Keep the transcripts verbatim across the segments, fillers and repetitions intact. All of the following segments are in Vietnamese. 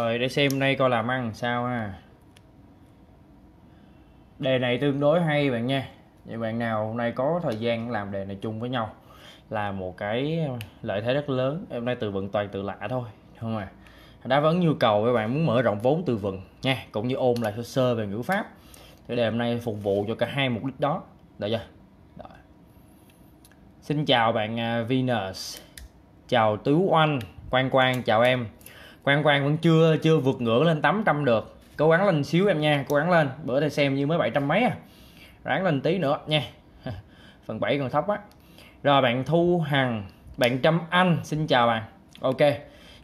Rồi để xem nay coi làm ăn sao ha. Đề này tương đối hay bạn nha. Vậy bạn nào hôm nay có thời gian làm đề này chung với nhau là một cái lợi thế rất lớn. Em nay từ vựng toàn từ lạ thôi, không à. Đáp ứng nhu cầu các bạn muốn mở rộng vốn từ vựng nha, cũng như ôn lại sơ sơ về ngữ pháp. Thì đề hôm nay phục vụ cho cả hai mục đích đó. Được chưa? Rồi. Xin chào bạn Venus. Chào Tứ Oanh, Quang Quang chào em. Quang Quang vẫn chưa chưa vượt ngưỡng lên tám trăm được. Cố gắng lên xíu em nha, cố gắng lên. Bữa đây xem như mới bảy trăm mấy à. Ráng lên tí nữa nha. Phần bảy còn thấp á. Rồi bạn Thu Hằng, bạn Trâm Anh, xin chào bạn. Ok.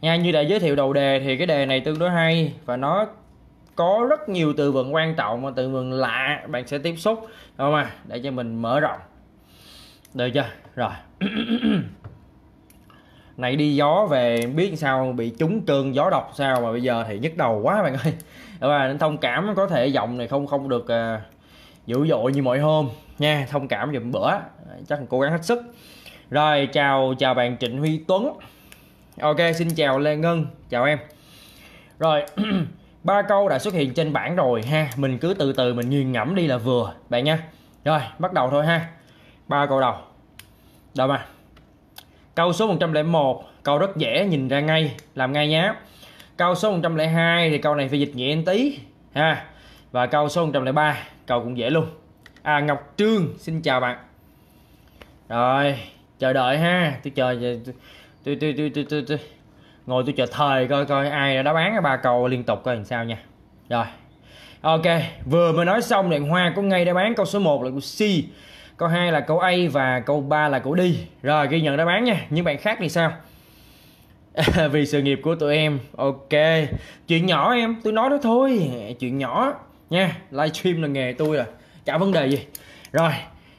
Nha, như đã giới thiệu đầu đề thì cái đề này tương đối hay và nó có rất nhiều từ vựng quan trọng và từ vựng lạ bạn sẽ tiếp xúc, đúng không? Để cho mình mở rộng. Được chưa? Rồi. Này đi gió về biết sao bị trúng cơn gió độc sao mà bây giờ thì nhức đầu quá bạn ơi. Và nên thông cảm, có thể giọng này không không được uh, dữ dội như mọi hôm nha, thông cảm giùm bữa, chắc cố gắng hết sức. Rồi chào chào bạn Trịnh Huy Tuấn. Ok, xin chào Lê Ngân, chào em. Rồi ba câu đã xuất hiện trên bảng rồi ha, mình cứ từ từ mình nghiền ngẫm đi là vừa bạn nha. Rồi bắt đầu thôi ha. Ba câu đầu. Đâu mà. Câu số một trăm lẻ một, câu rất dễ nhìn ra ngay, làm ngay nhá. Câu số một trăm lẻ hai thì câu này phải dịch nhẹ một tí ha. Và câu số một trăm lẻ ba, câu cũng dễ luôn. À Ngọc Trương, xin chào bạn. Rồi, chờ đợi ha, tôi chờ tôi tôi tôi tôi, tôi, tôi. ngồi tôi chờ thời coi coi ai đã đáp án ba câu liên tục coi làm sao nha. Rồi. Ok, vừa mới nói xong liền Hoa có ngay đáp án câu số một là câu C. Câu hai là câu A và câu ba là câu D. Rồi ghi nhận đáp án nha. Những bạn khác thì sao? Vì sự nghiệp của tụi em. Ok. Chuyện nhỏ em, tôi nói đó thôi. Chuyện nhỏ nha. Livestream là nghề tôi rồi. Chả vấn đề gì. Rồi,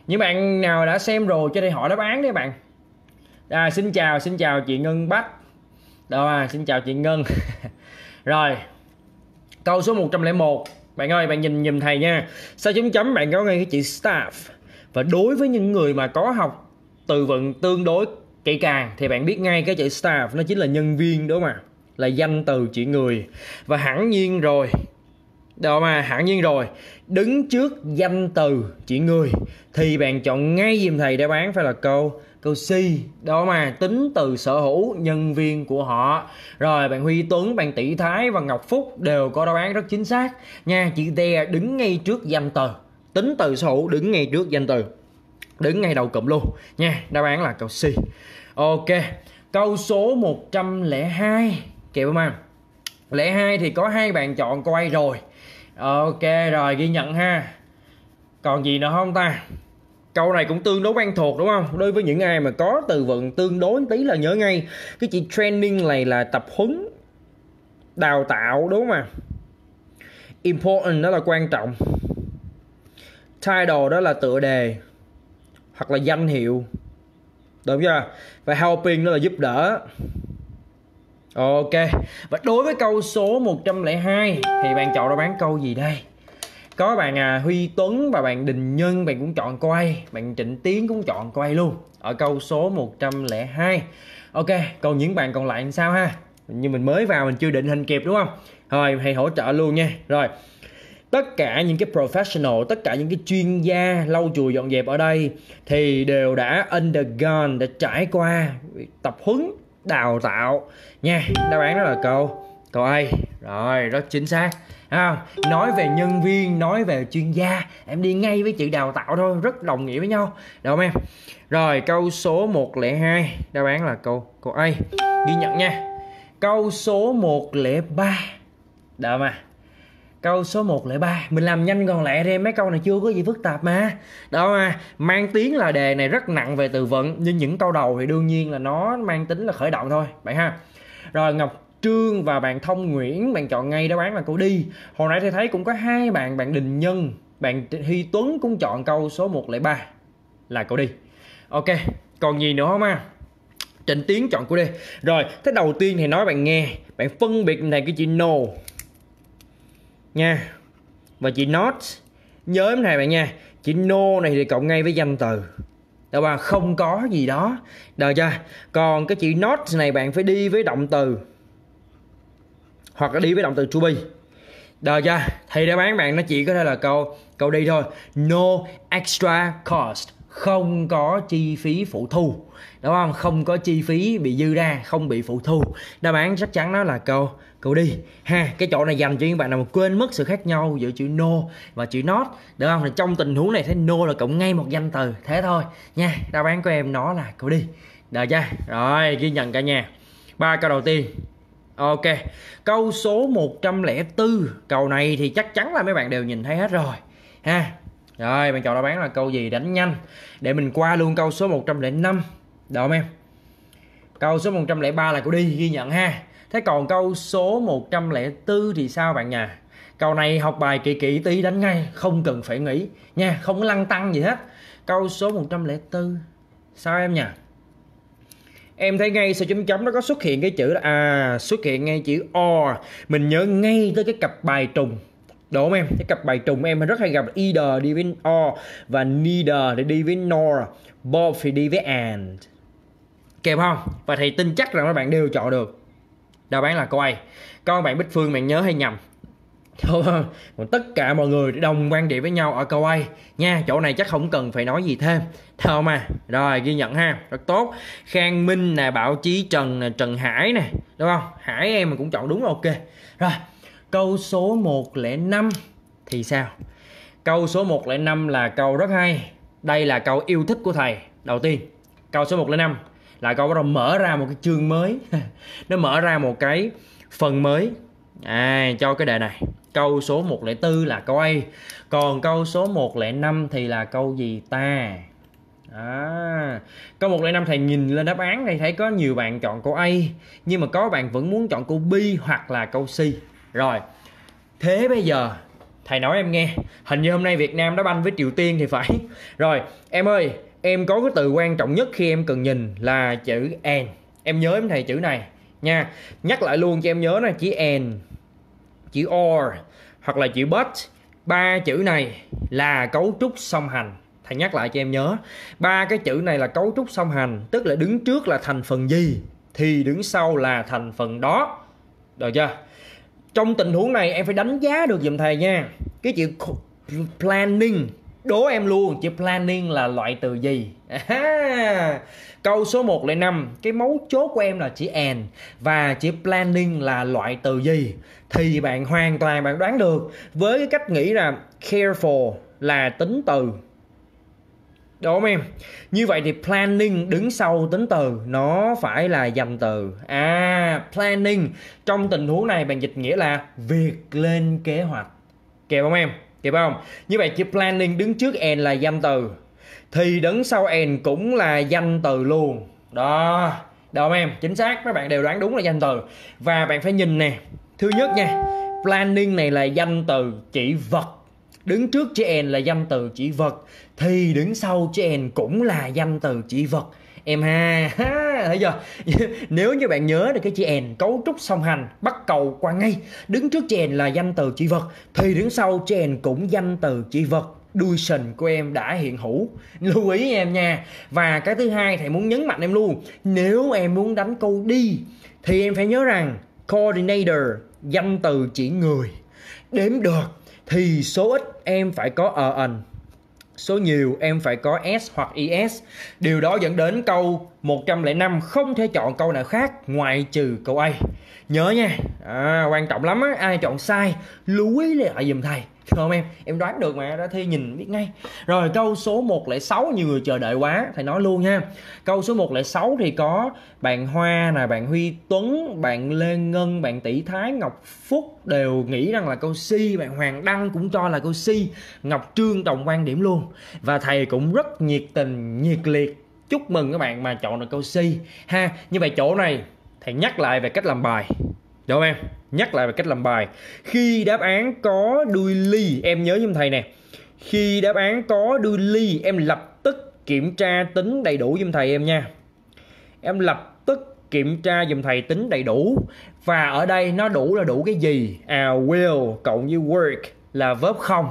những bạn nào đã xem rồi cho đây hỏi đáp án đấy bạn. À, xin chào, xin chào chị Ngân Bách. Đâu à, xin chào chị Ngân. Rồi. Câu số một trăm lẻ một. Bạn ơi, bạn nhìn nhìn thầy nha. Sao chấm chấm bạn có ngay cái chữ staff. Và đối với những người mà có học từ vựng tương đối kỹ càng thì bạn biết ngay cái chữ staff nó chính là nhân viên, đúng không ạ? Là danh từ chỉ người. Và hẳn nhiên rồi, đó mà hẳn nhiên rồi, đứng trước danh từ chỉ người thì bạn chọn ngay giùm thầy đáp án phải là câu câu C. Đó mà tính từ sở hữu nhân viên của họ. Rồi bạn Huy Tuấn, bạn Tỷ Thái và Ngọc Phúc đều có đáp án rất chính xác nha. Chị Te đứng ngay trước danh từ. Tính từ sở hữu đứng ngay trước danh từ, đứng ngay đầu cụm luôn nha. Đáp án là câu C. Ok. Câu số một trăm lẻ hai. Kẹo mà lẻ hai thì có hai bạn chọn câu A rồi. Ok rồi ghi nhận ha. Còn gì nữa không ta? Câu này cũng tương đối quen thuộc đúng không? Đối với những ai mà có từ vựng tương đối tí là nhớ ngay. Cái chữ training này là tập huấn, đào tạo đúng không ạ? Important đó là quan trọng. Title đó là tựa đề hoặc là danh hiệu, đúng chưa? Và helping đó là giúp đỡ. Ok. Và đối với câu số một trăm lẻ hai thì bạn chọn đáp án câu gì đây? Có bạn à, Huy Tuấn và bạn Đình Nhân bạn cũng chọn câu A, bạn Trịnh Tiến cũng chọn câu A luôn ở câu số một trăm lẻ hai. Ok, còn những bạn còn lại làm sao ha? Như mình mới vào mình chưa định hình kịp đúng không? Rồi hãy hỗ trợ luôn nha. Rồi. Tất cả những cái professional, tất cả những cái chuyên gia lau chùi dọn dẹp ở đây thì đều đã undergone, đã trải qua tập huấn đào tạo nha. Đáp án đó là câu câu A. Rồi, rất chính xác. À, nói về nhân viên, nói về chuyên gia, em đi ngay với chữ đào tạo thôi, rất đồng nghĩa với nhau. Đúng không em? Rồi, câu số một trăm lẻ hai, đáp án là câu câu A. Ghi nhận nha. Câu số một trăm lẻ ba. Đợi mà. Câu số một trăm lẻ ba, mình làm nhanh còn lẹ đi, mấy câu này chưa có gì phức tạp mà. Đó mà, mang tiếng là đề này rất nặng về từ vựng, nhưng những câu đầu thì đương nhiên là nó mang tính là khởi động thôi, bạn ha. Rồi Ngọc Trương và bạn Thông Nguyễn, bạn chọn ngay đáp án là câu đi. Hồi nãy thì thấy cũng có hai bạn, bạn Đình Nhân, bạn Huy Tuấn cũng chọn câu số một trăm lẻ ba là câu đi. Ok, còn gì nữa không ha? Trịnh Tiến chọn câu đi. Rồi, thế đầu tiên thì nói bạn nghe, bạn phân biệt này cái chữ no nha và chữ not, nhớ này bạn nha. Chữ no này thì cộng ngay với danh từ, đâu mà không có gì đó, được chưa? Còn cái chữ not này bạn phải đi với động từ hoặc là đi với động từ to be. Được chưa? Thì đáp án bạn nó chỉ có thể là câu câu đi thôi. No extra cost, không có chi phí phụ thu, đúng không? Không có chi phí bị dư ra, không bị phụ thu. Đáp án chắc chắn đó là câu câu đi ha. Cái chỗ này dành cho những bạn nào mà quên mất sự khác nhau giữa chữ no và chữ not, được không? Thì trong tình huống này thấy no là cộng ngay một danh từ, thế thôi nha. Đáp án của em nó là câu đi. Được chưa? Rồi, ghi nhận cả nhà ba câu đầu tiên. Ok, câu số một trăm lẻ bốn. Câu này thì chắc chắn là mấy bạn đều nhìn thấy hết rồi ha. Rồi, bạn chọn đáp án là câu gì đánh nhanh để mình qua luôn câu số một trăm lẻ năm. Được không em? Câu số một trăm lẻ ba là câu đi, ghi nhận ha. Thế còn câu số một trăm lẻ bốn thì sao bạn nhà? Câu này học bài kỹ kỹ tí đánh ngay, không cần phải nghĩ nha, không có lăn tăng gì hết. Câu số một trăm lẻ bốn sao em nhỉ? Em thấy ngay sau chấm chấm nó có xuất hiện cái chữ là, à, xuất hiện ngay chữ or. Mình nhớ ngay tới cái cặp bài trùng, đúng không em? Cái cặp bài trùng em rất hay gặp either đi với or và neither để đi với nor, both thì đi với and, kèm không? Và thầy tin chắc rằng các bạn đều chọn được đáp án là câu A. Con bạn Bích Phương bạn nhớ hay nhầm. Còn tất cả mọi người đồng quan điểm với nhau ở câu A nha. Chỗ này chắc không cần phải nói gì thêm, thơm à. Rồi, ghi nhận ha, rất tốt. Khang Minh nè, Bảo Chí Trần nè, Trần Hải nè, đúng không? Hải em mình cũng chọn đúng, ok. Rồi, câu số một trăm lẻ năm thì sao? Câu số một trăm lẻ năm là câu rất hay. Đây là câu yêu thích của thầy. Đầu tiên, câu số một trăm lẻ năm là câu bắt đầu mở ra một cái chương mới. Nó mở ra một cái phần mới à, cho cái đề này. Câu số một trăm lẻ bốn là câu A. Còn câu số một trăm lẻ năm thì là câu gì ta? À, câu một trăm lẻ năm thầy nhìn lên đáp án này thấy có nhiều bạn chọn câu A, nhưng mà có bạn vẫn muốn chọn câu B hoặc là câu C. Rồi, thế bây giờ thầy nói em nghe, hình như hôm nay Việt Nam đã banh với Triều Tiên thì phải. Rồi, em ơi, em có cái từ quan trọng nhất khi em cần nhìn là chữ and. Em nhớ em thầy chữ này nha. Nhắc lại luôn cho em nhớ nè, chữ and, chữ or hoặc là chữ but. Ba chữ này là cấu trúc song hành. Thầy nhắc lại cho em nhớ, ba cái chữ này là cấu trúc song hành, tức là đứng trước là thành phần gì thì đứng sau là thành phần đó. Được chưa? Trong tình huống này em phải đánh giá được giùm thầy nha. Cái chữ planning, đố em luôn, chữ planning là loại từ gì? À, câu số một trăm lẻ năm, cái mấu chốt của em là chữ and và chữ planning là loại từ gì? Thì bạn hoàn toàn bạn đoán được với cái cách nghĩ là careful là tính từ, đúng không em? Như vậy thì planning đứng sau tính từ, nó phải là danh từ. À, planning trong tình huống này bạn dịch nghĩa là việc lên kế hoạch, kịp không em? Kịp không? Như vậy chữ planning đứng trước and là danh từ, thì đứng sau and cũng là danh từ luôn. Đó, được không em? Chính xác, các bạn đều đoán đúng là danh từ. Và bạn phải nhìn nè, thứ nhất nha, planning này là danh từ chỉ vật, đứng trước chữ and là danh từ chỉ vật, thì đứng sau chữ and cũng là danh từ chỉ vật. Em ha, ha, thấy chưa? Nếu như bạn nhớ được cái chữ and, cấu trúc song hành, bắt cầu qua ngay. Đứng trước chữ and là danh từ chỉ vật, thì đứng sau chữ and cũng danh từ chỉ vật. Đuôi sình của em đã hiện hữu, lưu ý em nha. Và cái thứ hai thầy muốn nhấn mạnh em luôn, nếu em muốn đánh câu đi thì em phải nhớ rằng coordinator, danh từ chỉ người, đếm được thì số ít em phải có ở ẩn, số nhiều em phải có S hoặc i ét. Điều đó dẫn đến câu một trăm lẻ năm không thể chọn câu nào khác ngoại trừ câu A. Nhớ nha, à, quan trọng lắm á, ai chọn sai lưu ý lại giùm thầy. Không em, em đoán được mà, đã thi nhìn biết ngay. Rồi câu số một trăm lẻ sáu, nhiều người chờ đợi quá, thầy nói luôn nha. Câu số một trăm lẻ sáu thì có bạn Hoa nè, bạn Huy Tuấn, bạn Lê Ngân, bạn Tỷ Thái, Ngọc Phúc đều nghĩ rằng là câu C, bạn Hoàng Đăng cũng cho là câu C, Ngọc Trương đồng quan điểm luôn. Và thầy cũng rất nhiệt tình, nhiệt liệt chúc mừng các bạn mà chọn được câu C ha. Như vậy chỗ này thầy nhắc lại về cách làm bài, được không em? Nhắc lại về cách làm bài. Khi đáp án có đuôi ly, em nhớ giùm thầy nè, khi đáp án có đuôi ly em lập tức kiểm tra tính đầy đủ giùm thầy em nha. Em lập tức kiểm tra giùm thầy tính đầy đủ. Và ở đây nó đủ là đủ cái gì? À, will cộng với work là verb không,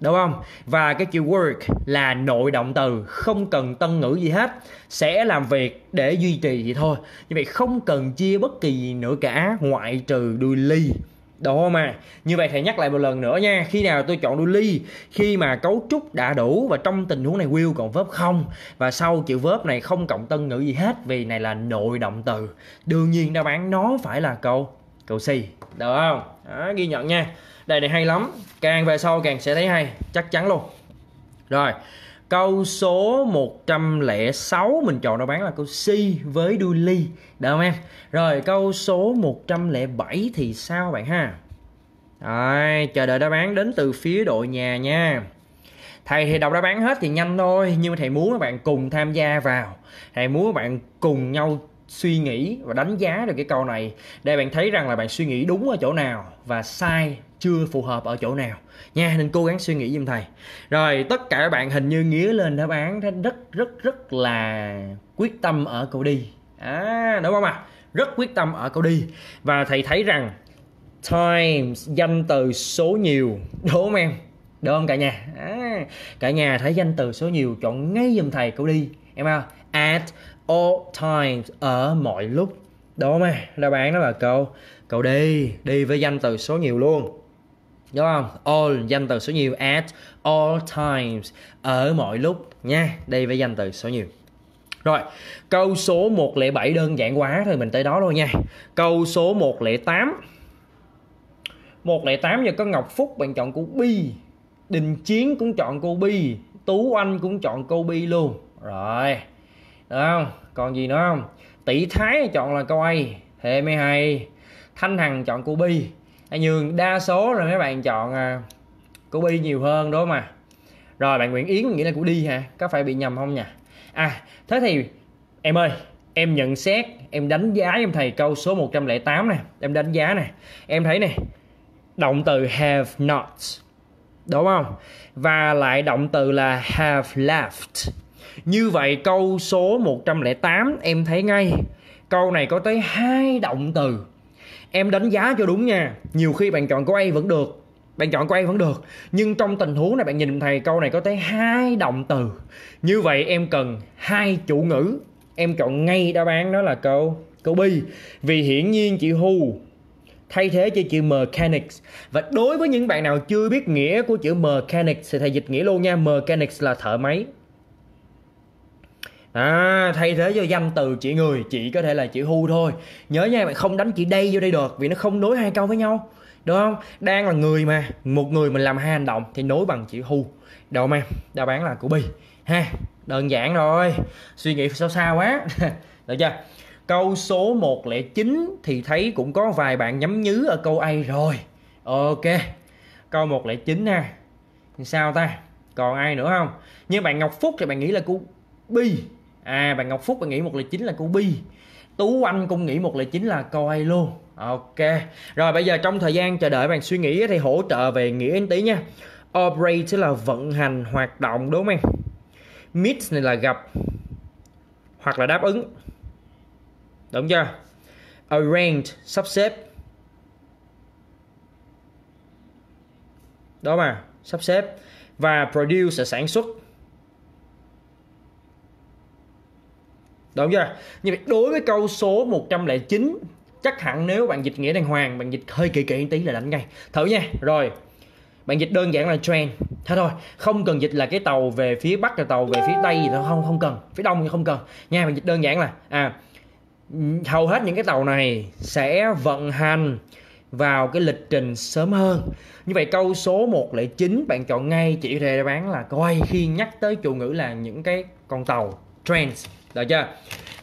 đúng không? Và cái keyword là nội động từ, không cần tân ngữ gì hết, sẽ làm việc để duy trì vậy thôi. Như vậy không cần chia bất kỳ gì nữa cả, ngoại trừ doily. Đó mà. Như vậy thầy nhắc lại một lần nữa nha. Khi nào tôi chọn doily? Khi mà cấu trúc đã đủ và trong tình huống này will cộng verb không, và sau chữ verb này không cộng tân ngữ gì hết, vì này là nội động từ. Đương nhiên đáp án nó phải là câu câu C. Được không? Đó, ghi nhận nha. Đây này hay lắm. Càng về sau càng sẽ thấy hay, chắc chắn luôn. Rồi, câu số một trăm lẻ sáu mình chọn đáp án là câu C với doily. Được không em? Rồi, câu số một trăm lẻ bảy thì sao bạn ha? Rồi, chờ đợi đáp án đến từ phía đội nhà nha. Thầy thì đọc đáp án hết thì nhanh thôi, nhưng mà thầy muốn các bạn cùng tham gia vào. Thầy muốn các bạn cùng nhau suy nghĩ và đánh giá được cái câu này để bạn thấy rằng là bạn suy nghĩ đúng ở chỗ nào và sai chưa phù hợp ở chỗ nào nha, nên cố gắng suy nghĩ giùm thầy. Rồi tất cả các bạn hình như nghĩa lên đáp án rất rất rất là quyết tâm ở câu đi, à, đúng không ạ? À? Rất quyết tâm ở câu đi, và thầy thấy rằng times danh từ số nhiều, đúng không em? Đúng không cả nhà? À, cả nhà thấy danh từ số nhiều chọn ngay giùm thầy câu đi em ạ. At all times, ở mọi lúc. Đó mà, đáp án đó là câu câu đi, đi với danh từ số nhiều luôn. Đúng không? All danh từ số nhiều, at all times, ở mọi lúc nha, đi với danh từ số nhiều. Rồi, câu số một trăm lẻ bảy đơn giản quá thôi, mình tới đó thôi nha. Câu số một trăm lẻ tám. một trăm lẻ tám giờ có Ngọc Phúc bạn chọn câu Bi, Đình Chiến cũng chọn câu Bi, Tú Anh cũng chọn câu Bi luôn. Rồi. Được không? Còn gì nữa không? Tỷ Thái chọn là câu A, thế mới hay. Thanh Hằng chọn câu B. Nhưng đa số là mấy bạn chọn câu B nhiều hơn đó mà. Rồi bạn Nguyễn Yến nghĩ là câu D hả? Có phải bị nhầm không nhỉ? À, thế thì em ơi, em nhận xét, em đánh giá em thầy câu số một trăm lẻ tám nè, em đánh giá nè. Em thấy nè, động từ have not, đúng không? Và lại động từ là have left. Như vậy câu số một trăm lẻ tám em thấy ngay câu này có tới hai động từ. Em đánh giá cho đúng nha. Nhiều khi bạn chọn câu A vẫn được, bạn chọn câu A vẫn được, nhưng trong tình huống này bạn nhìn thầy câu này có tới hai động từ. Như vậy em cần hai chủ ngữ. Em chọn ngay đáp án đó là câu câu B, vì hiển nhiên chữ who thay thế cho chữ mechanics. Và đối với những bạn nào chưa biết nghĩa của chữ mechanics thì thầy dịch nghĩa luôn nha. Mechanics là thợ máy. À, thay thế cho danh từ chỉ người, chỉ có thể là chữ who thôi. Nhớ nha, bạn không đánh chữ đây vô đây được, vì nó không nối hai câu với nhau, đúng không? Đang là người mà, một người mình làm hai hành động thì nối bằng chữ who. Đậu em, đáp án là của Bi ha. Đơn giản rồi, suy nghĩ sao xa quá. Được chưa? Câu số một trăm lẻ chín thì thấy cũng có vài bạn nhắm nhứ ở câu A rồi. Ok, câu một trăm lẻ chín ha. Sao ta? Còn ai nữa không? Nhưng bạn Ngọc Phúc thì bạn nghĩ là của B. À, bạn Ngọc Phúc bạn nghĩ một trăm lẻ chín là câu B. Tú Anh cũng nghĩ một trăm lẻ chín là câu A luôn. Ok. Rồi bây giờ trong thời gian chờ đợi bạn suy nghĩ thì hỗ trợ về nghĩa tí nha. Operate sẽ là vận hành, hoạt động, đúng không em? Meet này là gặp hoặc là đáp ứng, đúng chưa? Arrange sắp xếp, đó mà, sắp xếp. Và produce là sản xuất, đúng chưa? Như vậy đối với câu số một trăm lẻ chín, chắc hẳn nếu bạn dịch nghĩa đàng hoàng, bạn dịch hơi kỹ kỹ tí là đánh ngay. Thử nha. Rồi, bạn dịch đơn giản là train thế thôi, không cần dịch là cái tàu về phía Bắc là tàu về phía Tây gì đó, không, không cần. Phía Đông thì không cần nha. Bạn dịch đơn giản là à, hầu hết những cái tàu này sẽ vận hành vào cái lịch trình sớm hơn. Như vậy câu số một trăm lẻ chín bạn chọn ngay chỉ đề đáp án là coi khi nhắc tới chủ ngữ là những cái con tàu trains. Được chưa?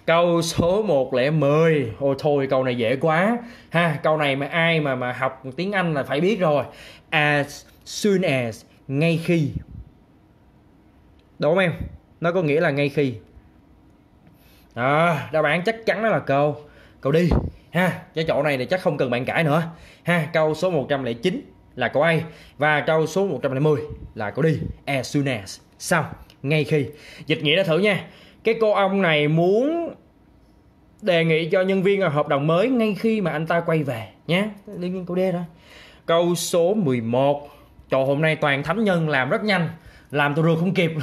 Câu số một trăm lẻ mười. Ôi thôi câu này dễ quá ha. Câu này mà ai mà mà học tiếng Anh là phải biết rồi. As soon as, ngay khi, đúng không em? Nó có nghĩa là ngay khi. À, đáp án chắc chắn đó là câu câu đi ha. Cái chỗ này thì chắc không cần bạn cãi nữa ha. Câu số một trăm lẻ chín là câu A và câu số một trăm lẻ mười là câu đi. As soon as, xong, ngay khi. Dịch nghĩa đã thử nha. Cái cô ông này muốn đề nghị cho nhân viên hợp đồng mới ngay khi mà anh ta quay về nhé. Đương nhiên câu D đó. Câu số mười một Trời, hôm nay toàn thánh nhân làm rất nhanh, làm tôi rượt không kịp.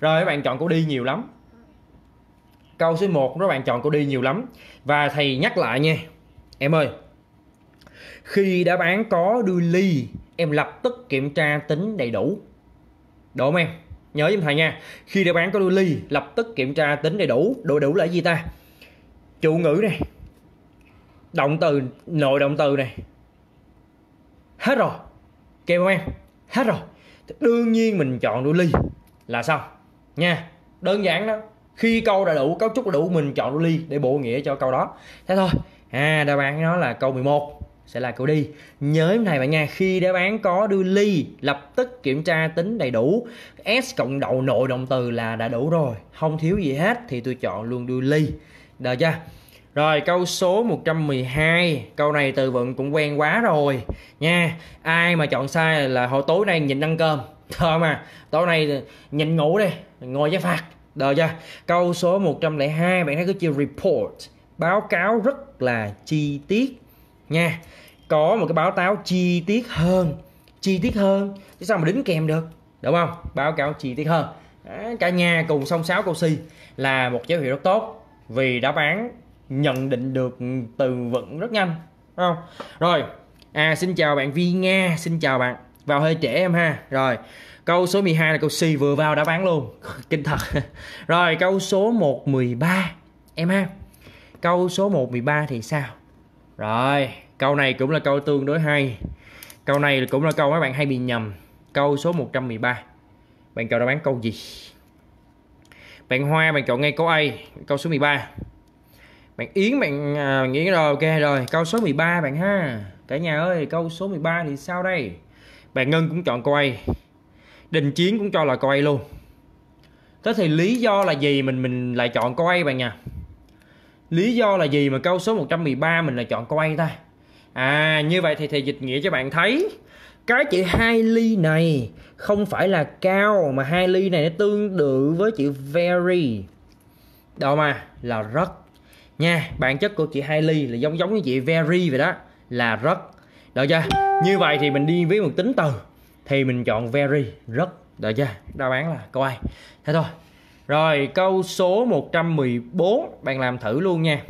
Rồi các bạn chọn câu đi nhiều lắm. Câu số một các bạn chọn câu đi nhiều lắm. Và thầy nhắc lại nha em ơi, khi đáp án có đuôi ly em lập tức kiểm tra tính đầy đủ. Đúng không em? Nhớ giùm thầy nha, khi đáp án có đuôi ly lập tức kiểm tra tính đầy đủ. Đầy đủ là gì ta? Chủ ngữ này, động từ, nội động từ này. Hết rồi, kêu không em? Hết rồi. Đương nhiên mình chọn đuôi ly là xong nha. Đơn giản đó. Khi câu đã đủ, cấu trúc đã đủ, mình chọn đuôi ly để bổ nghĩa cho câu đó. Thế thôi. À, đáp án nó là câu mười một sẽ là câu đi. Nhớ này bạn nha, khi đáp án có đuôi ly lập tức kiểm tra tính đầy đủ. S cộng đậu nội động từ là đã đủ rồi, không thiếu gì hết thì tôi chọn luôn đuôi ly. Được chưa? Rồi câu số một trăm mười hai, câu này từ vựng cũng quen quá rồi nha. Ai mà chọn sai là hồi tối nay nhịn ăn cơm. Thôi mà, tối nay nhịn ngủ đi, ngồi giải phạt. Được chưa? Câu số một trăm lẻ hai bạn thấy cái chữ report, báo cáo rất là chi tiết nha. Có một cái báo cáo chi tiết hơn, chi tiết hơn chứ sao mà đính kèm được, đúng không? Báo cáo chi tiết hơn. Đó, cả nhà cùng song sáo câu C là một dấu hiệu rất tốt vì đáp án nhận định được từ vựng rất nhanh, đúng không? Rồi, à xin chào bạn Vi Nga, xin chào bạn. Vào hơi trễ em ha. Rồi, câu số mười hai là câu C, vừa vào đáp án luôn. Kinh thật. Rồi, câu số một trăm mười ba em ha. Câu số một trăm mười ba thì sao? Rồi, câu này cũng là câu tương đối hay. Câu này cũng là câu các bạn hay bị nhầm. Câu số một trăm mười ba bạn chọn đáp án câu gì? Bạn Hoa bạn chọn ngay câu A, câu số mười ba. Bạn Yến bạn à, nghĩ rồi, ok rồi. Câu số mười ba bạn ha. Cả nhà ơi, câu số mười ba thì sao đây? Bạn Ngân cũng chọn câu A. Đình Chiến cũng cho là câu A luôn. Thế thì lý do là gì mình mình lại chọn câu A bạn nha? Lý do là gì mà câu số một trăm mười ba mình lại chọn câu A ta? À, như vậy thì thầy dịch nghĩa cho bạn thấy. Cái chữ hai ly này không phải là cao, mà hai ly này nó tương tự với chữ very. Đâu mà, là rất nha. Bản chất của chữ hai ly là giống giống với chữ very vậy đó, là rất. Được chưa? Như vậy thì mình đi với một tính từ thì mình chọn very, rất. Được chưa? Đáp án là câu A. Thế thôi. Rồi câu số một trăm mười bốn bạn làm thử luôn nha.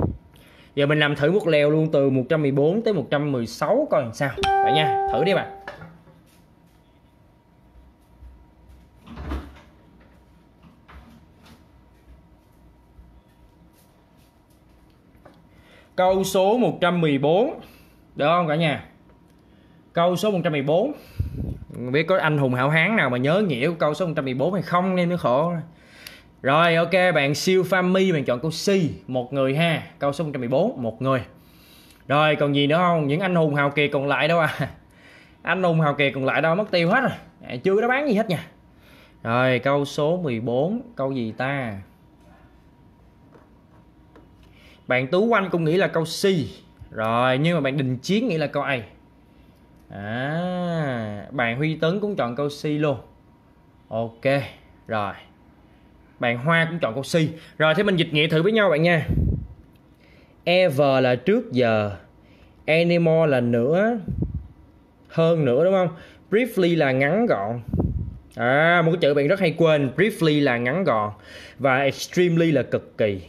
Giờ mình làm thử một lèo luôn từ một trăm mười bốn tới một trăm mười sáu coi làm sao bạn nha. Thử đi bạn. Câu số một trăm mười bốn được không cả nhà? Câu số một trăm mười bốn, không biết có anh hùng hảo hán nào mà nhớ nghĩa của câu số một trăm mười bốn hay không nên mới khổ. Rồi ok, bạn Siêu Family bạn chọn câu C, một người ha. Câu số một trăm mười bốn, một người. Rồi còn gì nữa không? Những anh hùng hào kiệt còn lại đâu à? Anh hùng hào kiệt còn lại đâu, mất tiêu hết rồi. À, chưa đáp án gì hết nha. Rồi câu số mười bốn, câu gì ta? Bạn Tú Oanh cũng nghĩ là câu C. Rồi nhưng mà bạn Đình Chiến nghĩ là câu A. À, bạn Huy Tấn cũng chọn câu C luôn. Ok, rồi. Bạn Hoa cũng chọn câu C. Rồi thế mình dịch nghĩa thử với nhau bạn nha. Ever là trước giờ, anymore là nữa, hơn nữa, đúng không? Briefly là ngắn gọn. À, một cái chữ bạn rất hay quên, briefly là ngắn gọn và extremely là cực kỳ.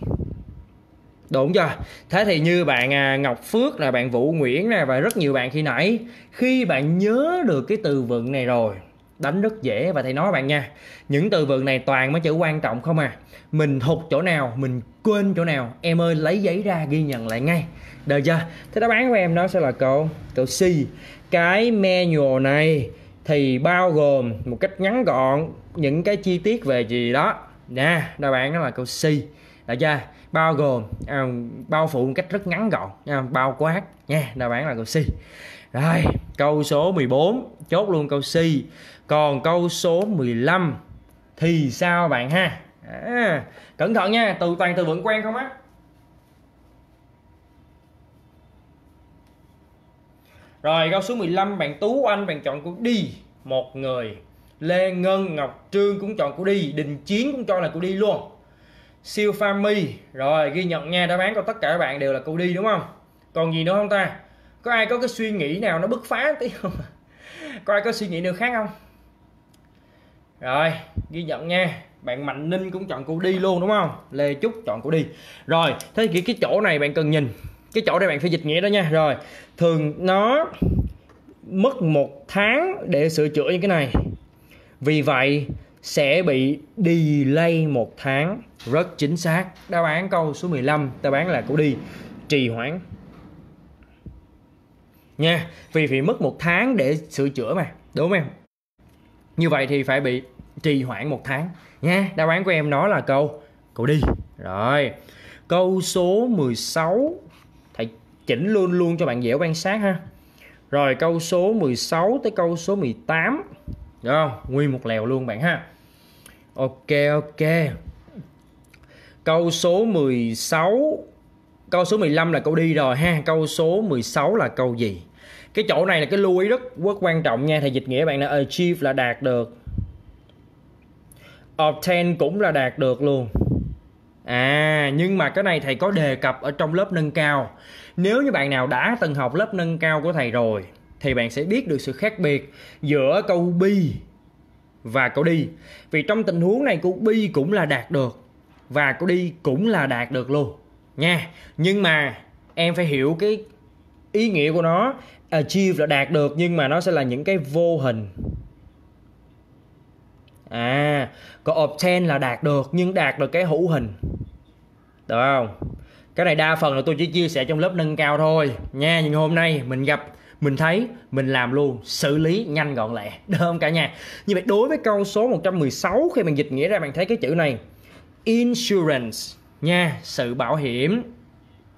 Đúng chưa? Thế thì như bạn Ngọc Phước là bạn Vũ Nguyễn này và rất nhiều bạn khi nãy, khi bạn nhớ được cái từ vựng này rồi, đánh rất dễ. Và thầy nói bạn nha, những từ vựng này toàn mấy chữ quan trọng không à. Mình hụt chỗ nào, mình quên chỗ nào, em ơi lấy giấy ra ghi nhận lại ngay. Được chưa? Thế đáp án của em nó sẽ là câu câu C. Cái manual này thì bao gồm một cách ngắn gọn những cái chi tiết về gì đó nè. Đáp án nó là câu C. Được chưa? Bao gồm, à, bao phủ một cách rất ngắn gọn, à, bao quát nha. Đáp án là câu C. Rồi, câu số mười bốn chốt luôn câu C. Còn câu số mười lăm thì sao bạn ha? À, cẩn thận nha, từ toàn từ vựng quen không á. Rồi, câu số mười lăm bạn Tú Anh bạn chọn câu D, một người. Lê Ngân, Ngọc Trương cũng chọn câu D, Đình Chiến cũng cho là câu D luôn. Siêu Family, rồi ghi nhận nha, đáp án của tất cả các bạn đều là câu D đúng không? Còn gì nữa không ta? Có ai có cái suy nghĩ nào nó bứt phá tí không? Có ai có suy nghĩ điều khác không? Rồi, ghi nhận nha. Bạn Mạnh Ninh cũng chọn củ đi luôn đúng không? Lê Trúc chọn củ đi. Rồi, thế thì cái chỗ này bạn cần nhìn. Cái chỗ này bạn phải dịch nghĩa đó nha. Rồi, thường nó mất một tháng để sửa chữa như cái này. Vì vậy sẽ bị delay một tháng. Rất chính xác. Đáp án câu số mười lăm, đáp án là củ đi, trì hoãn. Nha, vì phải mất một tháng để sửa chữa mà, đúng không em? Như vậy thì phải bị trì hoãn một tháng nha. Đáp án của em đó là câu cậu đi. Rồi, câu số mười sáu thầy chỉnh luôn luôn cho bạn dễ quan sát ha. Rồi, câu số mười sáu tới câu số mười tám. Đúng không? Nguyên một lèo luôn bạn ha. Ok ok. Câu số mười sáu, câu số mười lăm là câu đi rồi ha. Câu số mười sáu là câu gì? Cái chỗ này là cái lưu ý rất rất quan trọng nha. Thầy dịch nghĩa bạn là achieve là đạt được, obtain cũng là đạt được luôn. À, nhưng mà cái này thầy có đề cập ở trong lớp nâng cao. Nếu như bạn nào đã từng học lớp nâng cao của thầy rồi thì bạn sẽ biết được sự khác biệt giữa câu be và câu đi. Vì trong tình huống này câu be cũng là đạt được và câu đi cũng là đạt được luôn nha. Nhưng mà em phải hiểu cái ý nghĩa của nó. Achieve là đạt được, nhưng mà nó sẽ là những cái vô hình. À, còn obtain là đạt được, nhưng đạt được cái hữu hình. Được không? Cái này đa phần là tôi chỉ chia sẻ trong lớp nâng cao thôi nha. Nhưng hôm nay mình gặp, mình thấy, mình làm luôn, xử lý nhanh gọn lẹ, được không cả nhà? Như vậy đối với câu số một trăm mười sáu, khi bạn dịch nghĩa ra bạn thấy cái chữ này insurance nha, sự bảo hiểm.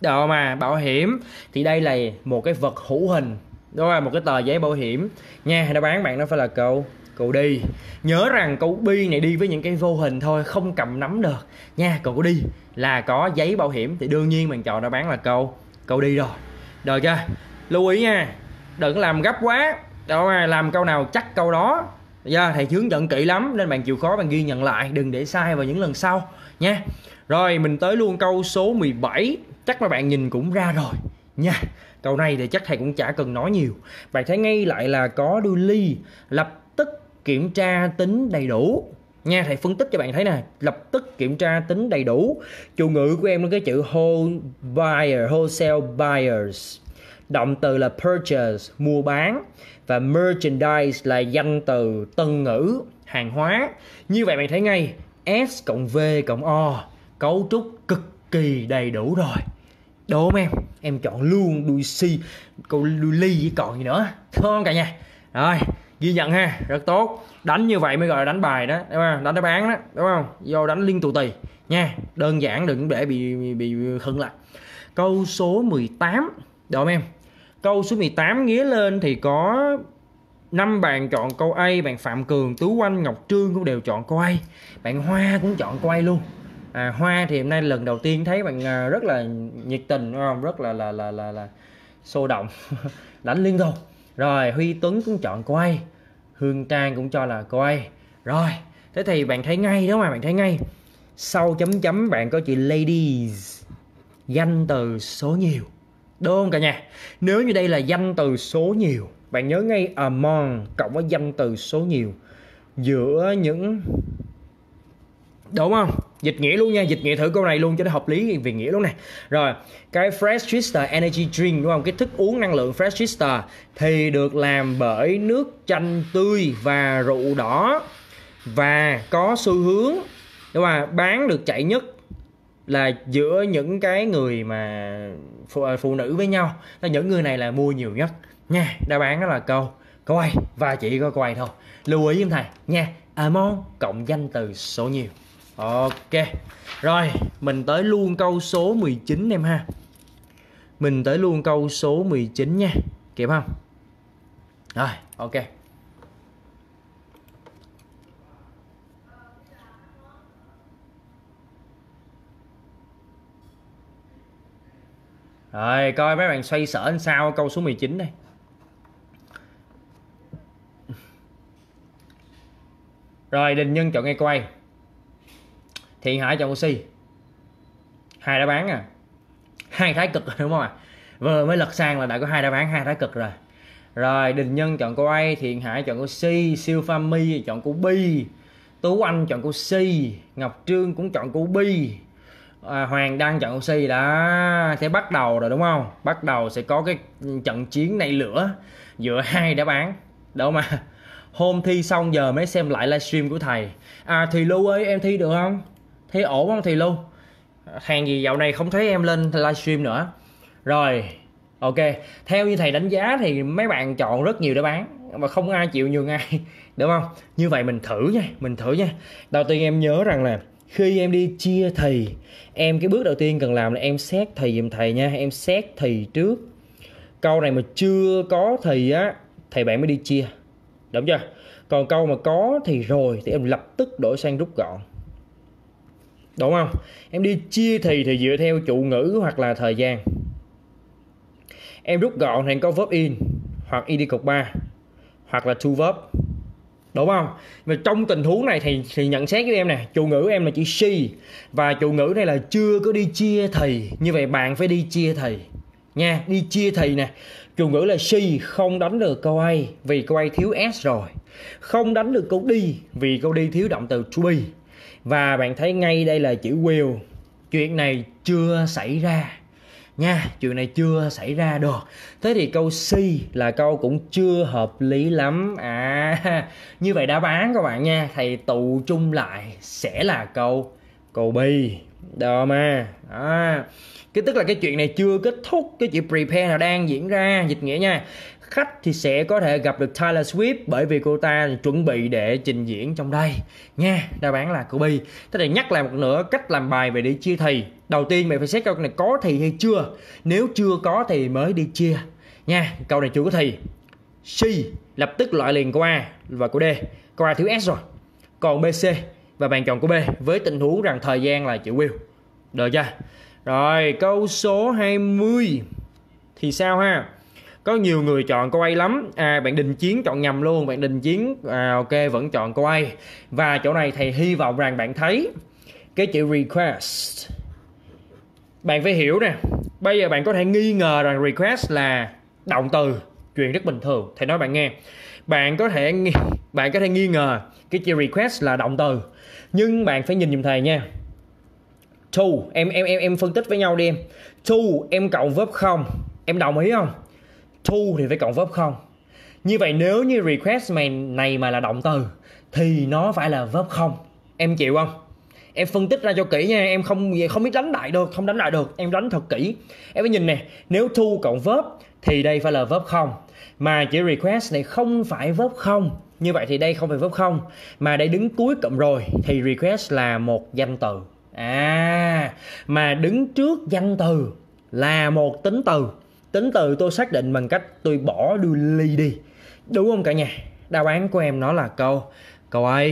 Đó mà, bảo hiểm thì đây là một cái vật hữu hình. Đó là một cái tờ giấy bảo hiểm nha. Đáp án bạn nó phải là câu cậu đi. Nhớ rằng câu bi này đi với những cái vô hình thôi, không cầm nắm được nha. Cậu đi là có giấy bảo hiểm thì đương nhiên mình chọn đáp án là câu cậu đi rồi. Được chưa? Lưu ý nha, đừng làm gấp quá. Đó mà, làm câu nào chắc câu đó. Dạ, thầy hướng dẫn kỹ lắm nên bạn chịu khó bạn ghi nhận lại, đừng để sai vào những lần sau nha. Rồi mình tới luôn câu số mười bảy, chắc là bạn nhìn cũng ra rồi nha. Câu này thì chắc thầy cũng chả cần nói nhiều. Bạn thấy ngay lại là có duly, lập tức kiểm tra tính đầy đủ nha. Thầy phân tích cho bạn thấy nè, lập tức kiểm tra tính đầy đủ. Chủ ngữ của em là cái chữ whole buyer, wholesale buyers. Động từ là purchase, mua bán. Và merchandise là danh từ, tân ngữ, hàng hóa. Như vậy bạn thấy ngay S cộng V cộng O, cấu trúc cực kỳ đầy đủ rồi. Đúng không em? Em chọn luôn đuôi C, câu đuôi ly với còn gì nữa. Thôi cả nhà. Rồi, ghi nhận ha, rất tốt. Đánh như vậy mới gọi là đánh bài đó, đúng không? Đánh đáp án đó, đúng không? Vô đánh liên tù tì nha. Đơn giản, đừng để bị bị, bị khựng lại. Câu số mười tám. Được không em? Câu số mười tám nghĩa lên thì có năm bạn chọn câu A. Bạn Phạm Cường, Tú Anh, Ngọc Trương cũng đều chọn câu A. Bạn Hoa cũng chọn câu A luôn. À, Hoa thì hôm nay lần đầu tiên thấy bạn rất là nhiệt tình, đúng không? Rất là là là là, là sôi động, đánh liên tục. Rồi Huy Tuấn cũng chọn câu A. Hương Trang cũng cho là câu A. Rồi, thế thì bạn thấy ngay đó mà, bạn thấy ngay. Sau chấm chấm bạn có chị ladies, danh từ số nhiều. Đúng không cả nhà? Nếu như đây là danh từ số nhiều, bạn nhớ ngay among cộng với danh từ số nhiều giữa những, đúng không? Dịch nghĩa luôn nha, dịch nghĩa thử câu này luôn cho nó hợp lý về nghĩa luôn nè. Rồi, cái Fresh Twister Energy Drink, đúng không? Cái thức uống năng lượng Fresh Twister thì được làm bởi nước chanh tươi và rượu đỏ và có xu hướng, đúng không? Bán được chạy nhất là giữa những cái người mà phụ, phụ nữ với nhau, là những người này là mua nhiều nhất nha. Đáp án đó là câu câu A và chỉ có câu A thôi. Lưu ý với thầy nha, among cộng danh từ số nhiều. Ok. Rồi, mình tới luôn câu số mười chín em ha. Mình tới luôn câu số mười chín nha. Kịp không? Rồi, ok. Rồi, coi mấy bạn xoay sở làm sao câu số mười chín đây. Rồi, Đình Nhân chọn ngay quay. Thị Hải chọn oxy. Hai đáp án à. Hai thái cực đúng không ạ? À? Vừa mới lật sang là đã có hai đáp án, hai thái cực rồi. Rồi Đình Nhân chọn cô A, Thiện Hải chọn cô C, Siêu Fami chọn cô B, Tú Anh chọn cô C, Ngọc Trương cũng chọn cô B, à, Hoàng Đăng chọn cô C. Đã sẽ bắt đầu rồi đúng không? Bắt đầu sẽ có cái trận chiến này lửa giữa hai đáp án. Đâu mà hôm thi xong giờ mới xem lại livestream của thầy. À Thùy Lưu ơi, em thi được không? Thi ổn không Thùy Lưu? Hàng gì dạo này không thấy em lên livestream nữa. Rồi ok, theo như thầy đánh giá thì mấy bạn chọn rất nhiều đáp án mà không ai chịu nhường ai, đúng không? Như vậy mình thử nha, mình thử nha. Đầu tiên em nhớ rằng là khi em đi chia thì em cái bước đầu tiên cần làm là em xét thì giùm thầy nha, em xét thì trước. Câu này mà chưa có thì á, thầy bạn mới đi chia, đúng chưa? Còn câu mà có thì rồi thì em lập tức đổi sang rút gọn, đúng không? Em đi chia thì thì dựa theo trụ ngữ hoặc là thời gian. Em rút gọn thành có verb in hoặc id cộng ba hoặc là to verb, đúng không? Mà trong tình huống này thì, thì nhận xét với em nè, chủ ngữ em là chữ she và chủ ngữ này là chưa có đi chia thì, như vậy bạn phải đi chia thì nha. Đi chia thì nè, chủ ngữ là she, không đánh được câu A vì câu A thiếu s rồi, không đánh được câu D vì câu D thiếu động từ to be. Và bạn thấy ngay đây là chữ will, chuyện này chưa xảy ra nha, chuyện này chưa xảy ra được. Thế thì câu C là câu cũng chưa hợp lý lắm. À như vậy đáp án các bạn nha, thầy tụ chung lại sẽ là câu câu B đó mà. À, cái tức là cái chuyện này chưa kết thúc, cái chữ prepare nào đang diễn ra. Dịch nghĩa nha, khách thì sẽ có thể gặp được Taylor Swift bởi vì cô ta chuẩn bị để trình diễn trong đây nha. Đáp án là câu B. Thế thì nhắc lại một nữa cách làm bài về đi chia thì. Đầu tiên mày phải xét câu này có thì hay chưa. Nếu chưa có thì mới đi chia nha. Câu này chưa có thì, C lập tức loại liền câu A và câu D. Câu A thiếu S rồi, còn bê xê và bạn chọn câu B với tình huống rằng thời gian là chữ will, được chưa? Rồi câu số hai mươi thì sao ha? Có nhiều người chọn câu A lắm. À, bạn Đình Chiến chọn nhầm luôn. Bạn Đình Chiến à, ok vẫn chọn câu A. Và chỗ này thầy hy vọng rằng bạn thấy cái chữ request. Bạn phải hiểu nè, bây giờ bạn có thể nghi ngờ rằng request là động từ, chuyện rất bình thường. Thầy nói bạn nghe, bạn có thể bạn có thể nghi ngờ cái chữ request là động từ, nhưng bạn phải nhìn giùm thầy nha. To em em em em phân tích với nhau đi em. To em cộng verb không, em đồng ý không? To thì phải cộng verb không. Như vậy nếu như request mày này mà là động từ thì nó phải là verb không. Em chịu không? Em phân tích ra cho kỹ nha, em không không biết đánh lại được, không đánh lại được. Em đánh thật kỹ. Em phải nhìn nè, nếu to cộng verb thì đây phải là verb không. Mà chữ request này không phải verb không. Như vậy thì đây không phải verb không, mà đây đứng cuối cộng rồi thì request là một danh từ. À, mà đứng trước danh từ là một tính từ. Tính từ tôi xác định bằng cách tôi bỏ delete đi, đúng không cả nhà? Đáp án của em nó là câu câu A.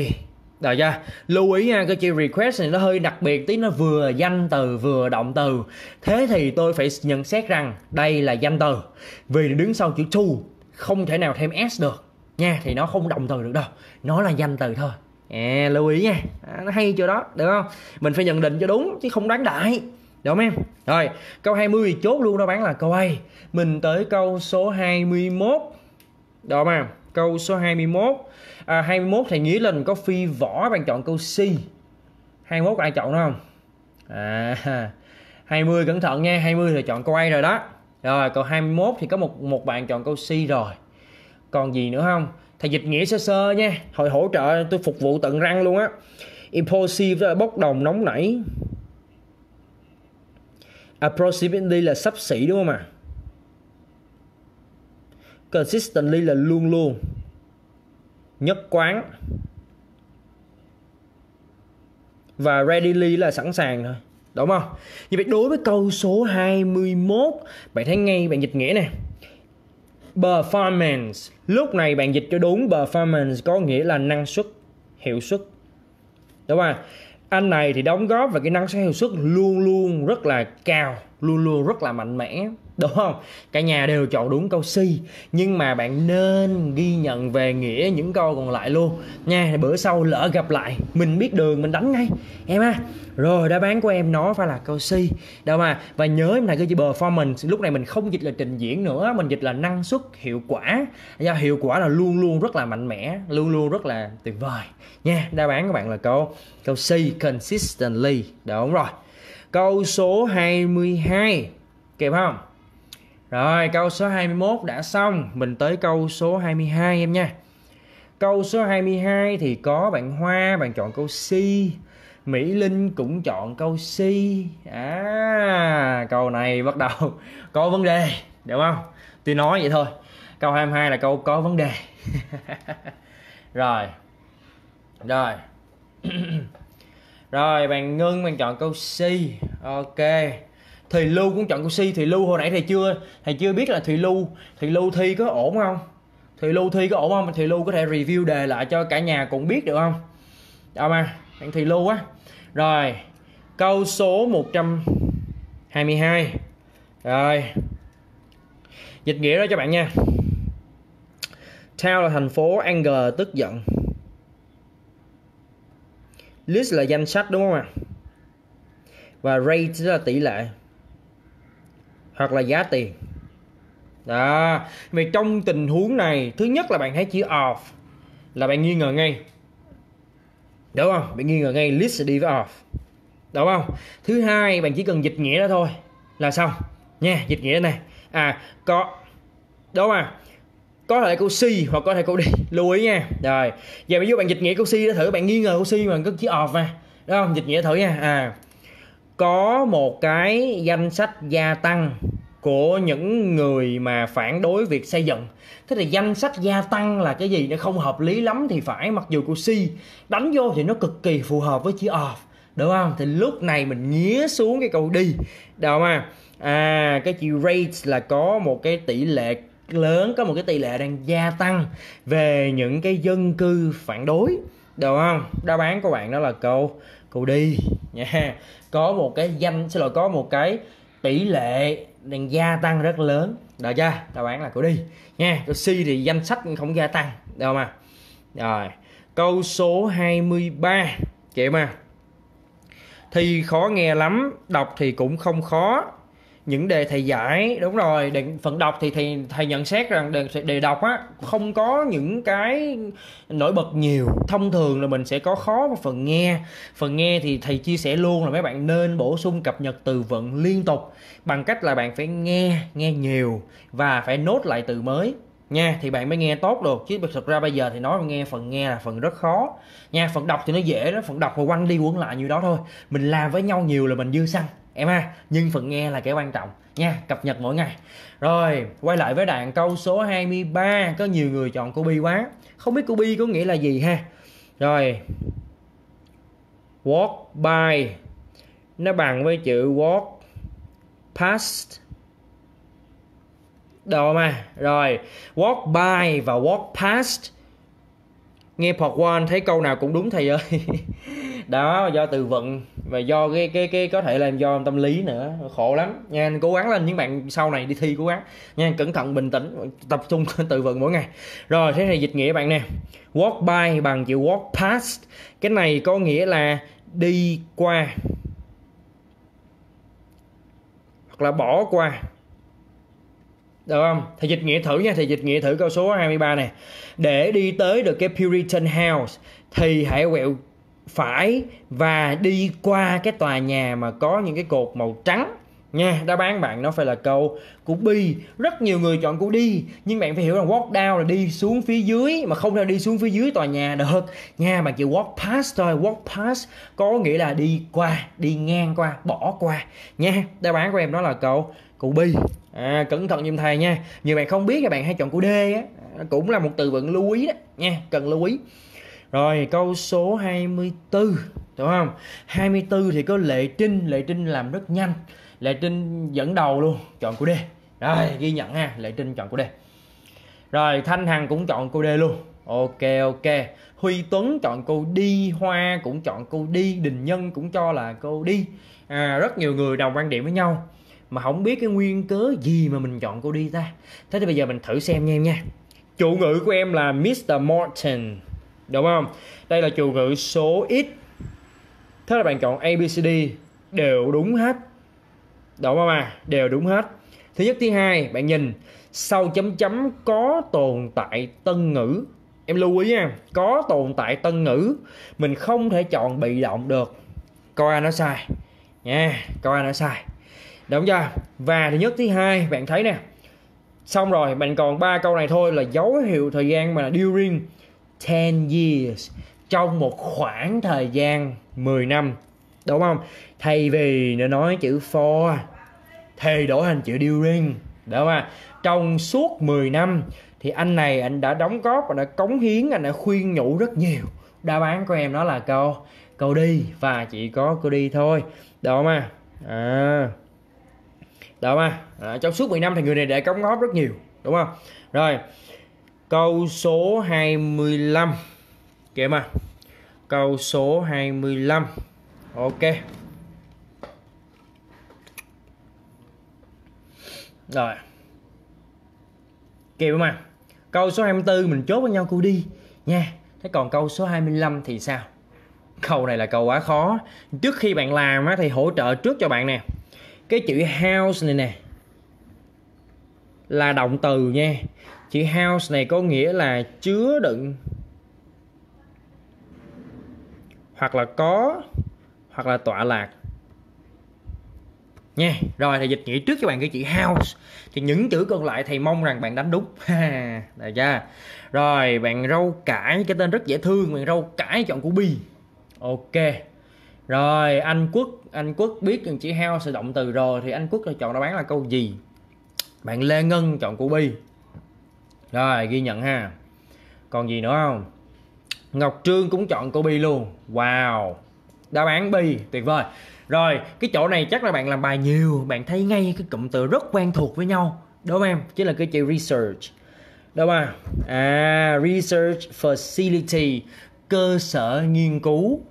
Rồi chưa? Lưu ý nha, cái chữ request này nó hơi đặc biệt tí, nó vừa danh từ vừa động từ. Thế thì tôi phải nhận xét rằng đây là danh từ, vì đứng sau chữ to không thể nào thêm s được nha, thì nó không động từ được đâu, nó là danh từ thôi. À, lưu ý nha, à, nó hay chỗ đó, được không? Mình phải nhận định cho đúng chứ không đoán đại, được không em? Rồi, câu hai mươi chốt luôn đáp án là câu A. Mình tới câu số hai mươi mốt. Được không em? Câu số hai mươi mốt. À, hai mươi mốt thầy nghĩ lên có Phi Võ, bạn chọn câu C. hai mươi mốt ai chọn đúng không? À, hai mươi cẩn thận nha, hai mươi thì chọn câu A rồi đó. Rồi, câu hai mươi mốt thì có một một bạn chọn câu C rồi. Còn gì nữa không? Thầy dịch nghĩa sơ sơ nha, hồi hỗ trợ tôi phục vụ tận răng luôn á. Impulsive là bốc đồng nóng nảy. Approximately là xấp xỉ đúng không ạ? À? Consistently là luôn luôn. Nhất quán. Và readily là sẵn sàng thôi, đúng không? Như vậy đối với câu số hai mươi mốt, bạn thấy ngay bạn dịch nghĩa nè. Performance, lúc này bạn dịch cho đúng, performance có nghĩa là năng suất, hiệu suất, đúng không? Anh này thì đóng góp và cái năng suất hiệu suất luôn luôn rất là cao, luôn luôn rất là mạnh mẽ, đúng không? Cả nhà đều chọn đúng câu C, nhưng mà bạn nên ghi nhận về nghĩa những câu còn lại luôn nha. Bữa sau lỡ gặp lại mình biết đường mình đánh ngay em ha. Rồi đáp án của em nó phải là câu C đâu mà. Và nhớ em này, cái chữ performance lúc này mình không dịch là trình diễn nữa, mình dịch là năng suất, hiệu quả. Do hiệu quả là luôn luôn rất là mạnh mẽ, luôn luôn rất là tuyệt vời nha. Đáp án của bạn là câu câu C, consistently. Đúng rồi. Câu số hai mươi hai kịp không? Rồi câu số hai mươi mốt đã xong, mình tới câu số hai mươi hai em nha. Câu số hai mươi hai thì có bạn Hoa, bạn chọn câu C, Mỹ Linh cũng chọn câu C. À, câu này bắt đầu có vấn đề, đúng không? Tôi nói vậy thôi. Câu hai mươi hai là câu có vấn đề. Rồi. Rồi. Rồi, bạn Ngân, bạn chọn câu C. Ok. Thùy Lưu cũng chọn câu C. Thùy Lưu hồi nãy thầy chưa thầy chưa biết là Thùy Lưu Thùy Lưu thi có ổn không? Thùy Lưu thi có ổn không? Thùy Lưu có thể review đề lại cho cả nhà cũng biết được không? Đâu mà, bạn Thùy Lưu á. Rồi, câu số một trăm hai mươi hai. Rồi. Dịch nghĩa đó cho bạn nha. Town là thành phố, anger tức giận. List là danh sách, đúng không ạ? À? Và rate là tỷ lệ hoặc là giá tiền. Đó. Vì trong tình huống này, thứ nhất là bạn thấy chữ of là bạn nghi ngờ ngay, đúng không? Bạn nghi ngờ ngay, list sẽ đi với of, đúng không? Thứ hai, bạn chỉ cần dịch nghĩa đó thôi là xong nha. Dịch nghĩa này à có, đúng không ạ? À? Có thể câu C hoặc có thể câu D, lưu ý nha. Rồi giờ bây giờ bạn dịch nghĩa câu C đó thử, bạn nghi ngờ câu C mà có chữ of mà, đúng không? Dịch nghĩa thử nha. À, có một cái danh sách gia tăng của những người mà phản đối việc xây dựng. Thế thì danh sách gia tăng là cái gì? Nó không hợp lý lắm thì phải, mặc dù câu C đánh vô thì nó cực kỳ phù hợp với chữ of, đúng không? Thì lúc này mình nghĩa xuống cái câu D, đúng không? À, cái chữ rate là có một cái tỷ lệ lớn, có một cái tỷ lệ đang gia tăng về những cái dân cư phản đối, đúng không? Đáp án của bạn đó là câu câu đi nha. Yeah. Có một cái danh xin lỗi có một cái tỷ lệ đang gia tăng rất lớn, được chưa? Đáp án là câu đi nha. Yeah. Câu C thì danh sách không gia tăng, được không? À? Rồi câu số hai mươi ba kìa mà. Thì khó nghe lắm, đọc thì cũng không khó. Những đề thầy giải, đúng rồi, đề, phần đọc thì thầy, thầy nhận xét rằng đề, đề đọc á, không có những cái nổi bật nhiều. Thông thường là mình sẽ có khó vào phần nghe. Phần nghe thì thầy chia sẻ luôn là mấy bạn nên bổ sung cập nhật từ vựng liên tục bằng cách là bạn phải nghe, nghe nhiều và phải nốt lại từ mới nha, thì bạn mới nghe tốt được. Chứ thực ra bây giờ thì nói nghe phần nghe là phần rất khó nha. Phần đọc thì nó dễ đó, phần đọc mà quanh đi quẩn lại nhiều đó thôi. Mình làm với nhau nhiều là mình dư xăng em ha, nhưng phần nghe là cái quan trọng nha, cập nhật mỗi ngày. Rồi quay lại với đoạn câu số hai mươi ba, có nhiều người chọn cô Bi quá, không biết cô Bi có nghĩa là gì ha. Rồi walk by nó bằng với chữ walk past đồ mà. Rồi walk by và walk past, nghe part one thấy câu nào cũng đúng thầy ơi. Đó, do từ vựng và do cái cái cái có thể là do tâm lý nữa, khổ lắm nha. Cố gắng lên những bạn sau này đi thi, cố gắng nha, cẩn thận, bình tĩnh, tập trung từ vựng mỗi ngày. Rồi thế này dịch nghĩa bạn nè, walk by bằng chữ walk past, cái này có nghĩa là đi qua hoặc là bỏ qua, được không? Thì dịch nghĩa thử nha, thì dịch nghĩa thử câu số hai mươi ba này. Để đi tới được cái Puritan House thì hãy quẹo phải và đi qua cái tòa nhà mà có những cái cột màu trắng nha. Đáp án bạn nó phải là câu của Bi. Rất nhiều người chọn của đi, nhưng bạn phải hiểu rằng walk down là đi xuống phía dưới, mà không thể đi xuống phía dưới tòa nhà được nha. Bạn chỉ walk past thôi, walk past có nghĩa là đi qua, đi ngang qua, bỏ qua nha. Đáp án của em đó là câu của Bi. À, cẩn thận giùm thầy nha. Nhiều bạn không biết là bạn hay chọn của D á, cũng là một từ vựng lưu ý đó nha, cần lưu ý. Rồi câu số hai mươi tư, đúng không? hai mươi tư thì có Lệ Trinh, Lệ Trinh làm rất nhanh. Lệ Trinh dẫn đầu luôn, chọn của D. Rồi, ghi nhận ha, Lệ Trinh chọn của D. Rồi Thanh Hằng cũng chọn cô D luôn. Ok ok. Huy Tuấn chọn cô D, Hoa cũng chọn cô D, Đình Nhân cũng cho là cô D. À, rất nhiều người đồng quan điểm với nhau. mà không biết cái nguyên cớ gì mà mình chọn cô đi ta. Thế thì bây giờ mình thử xem nha em nha. Chủ ngữ của em là mít-tơ Morton, đúng không? Đây là chủ ngữ số ít. Thế là bạn chọn a bê xê đê đều đúng hết, đúng không à? Đều đúng hết. Thứ nhất, thứ hai, bạn nhìn sau chấm chấm có tồn tại tân ngữ. Em lưu ý nha, có tồn tại tân ngữ, mình không thể chọn bị động được. Câu A nó sai nha, câu A nó sai, đúng chưa? Và thứ nhất, thứ hai, bạn thấy nè. Xong rồi, bạn còn ba câu này thôi là dấu hiệu thời gian mà during ten years, trong một khoảng thời gian mười năm, đúng không? Thay vì nó nói chữ for, thay đổi thành chữ during, đúng không ạ? Trong suốt mười năm thì anh này anh đã đóng góp và đã cống hiến, anh đã khuyên nhủ rất nhiều. Đáp án của em đó là câu câu đi, và chỉ có câu đi thôi, đúng không ạ? À, đúng không? À, trong suốt mười năm thì người này đã cống góp rất nhiều, đúng không? Rồi, câu số hai mươi lăm kìa mà. Câu số hai mươi lăm. Ok. Rồi. Kìa mà. Câu số hai mươi tư mình chốt với nhau cô đi nha. Thế còn câu số hai mươi lăm thì sao? Câu này là câu quá khó. Trước khi bạn làm thì hỗ trợ trước cho bạn nè. Cái chữ house này nè là động từ nha. Chữ house này có nghĩa là chứa đựng, hoặc là có, hoặc là tọa lạc nha. Rồi thầy dịch nghĩa trước cho bạn cái chữ house, thì những chữ còn lại thầy mong rằng bạn đánh đúng. Được chưa? Rồi bạn rau cải, cái tên rất dễ thương, bạn rau cải chọn của Bi. Ok. Rồi anh Quốc, anh Quốc biết chữ house là động từ rồi thì anh Quốc đã chọn đáp án là câu gì? Bạn Lê Ngân chọn của Bi. Rồi ghi nhận ha. Còn gì nữa không? Ngọc Trương cũng chọn cô Bi luôn. Wow, đáp án Bi, tuyệt vời. Rồi cái chỗ này chắc là bạn làm bài nhiều, bạn thấy ngay cái cụm từ rất quen thuộc với nhau, đúng không em? Chính là cái chữ research, đúng không? À, research facility, cơ sở nghiên cứu,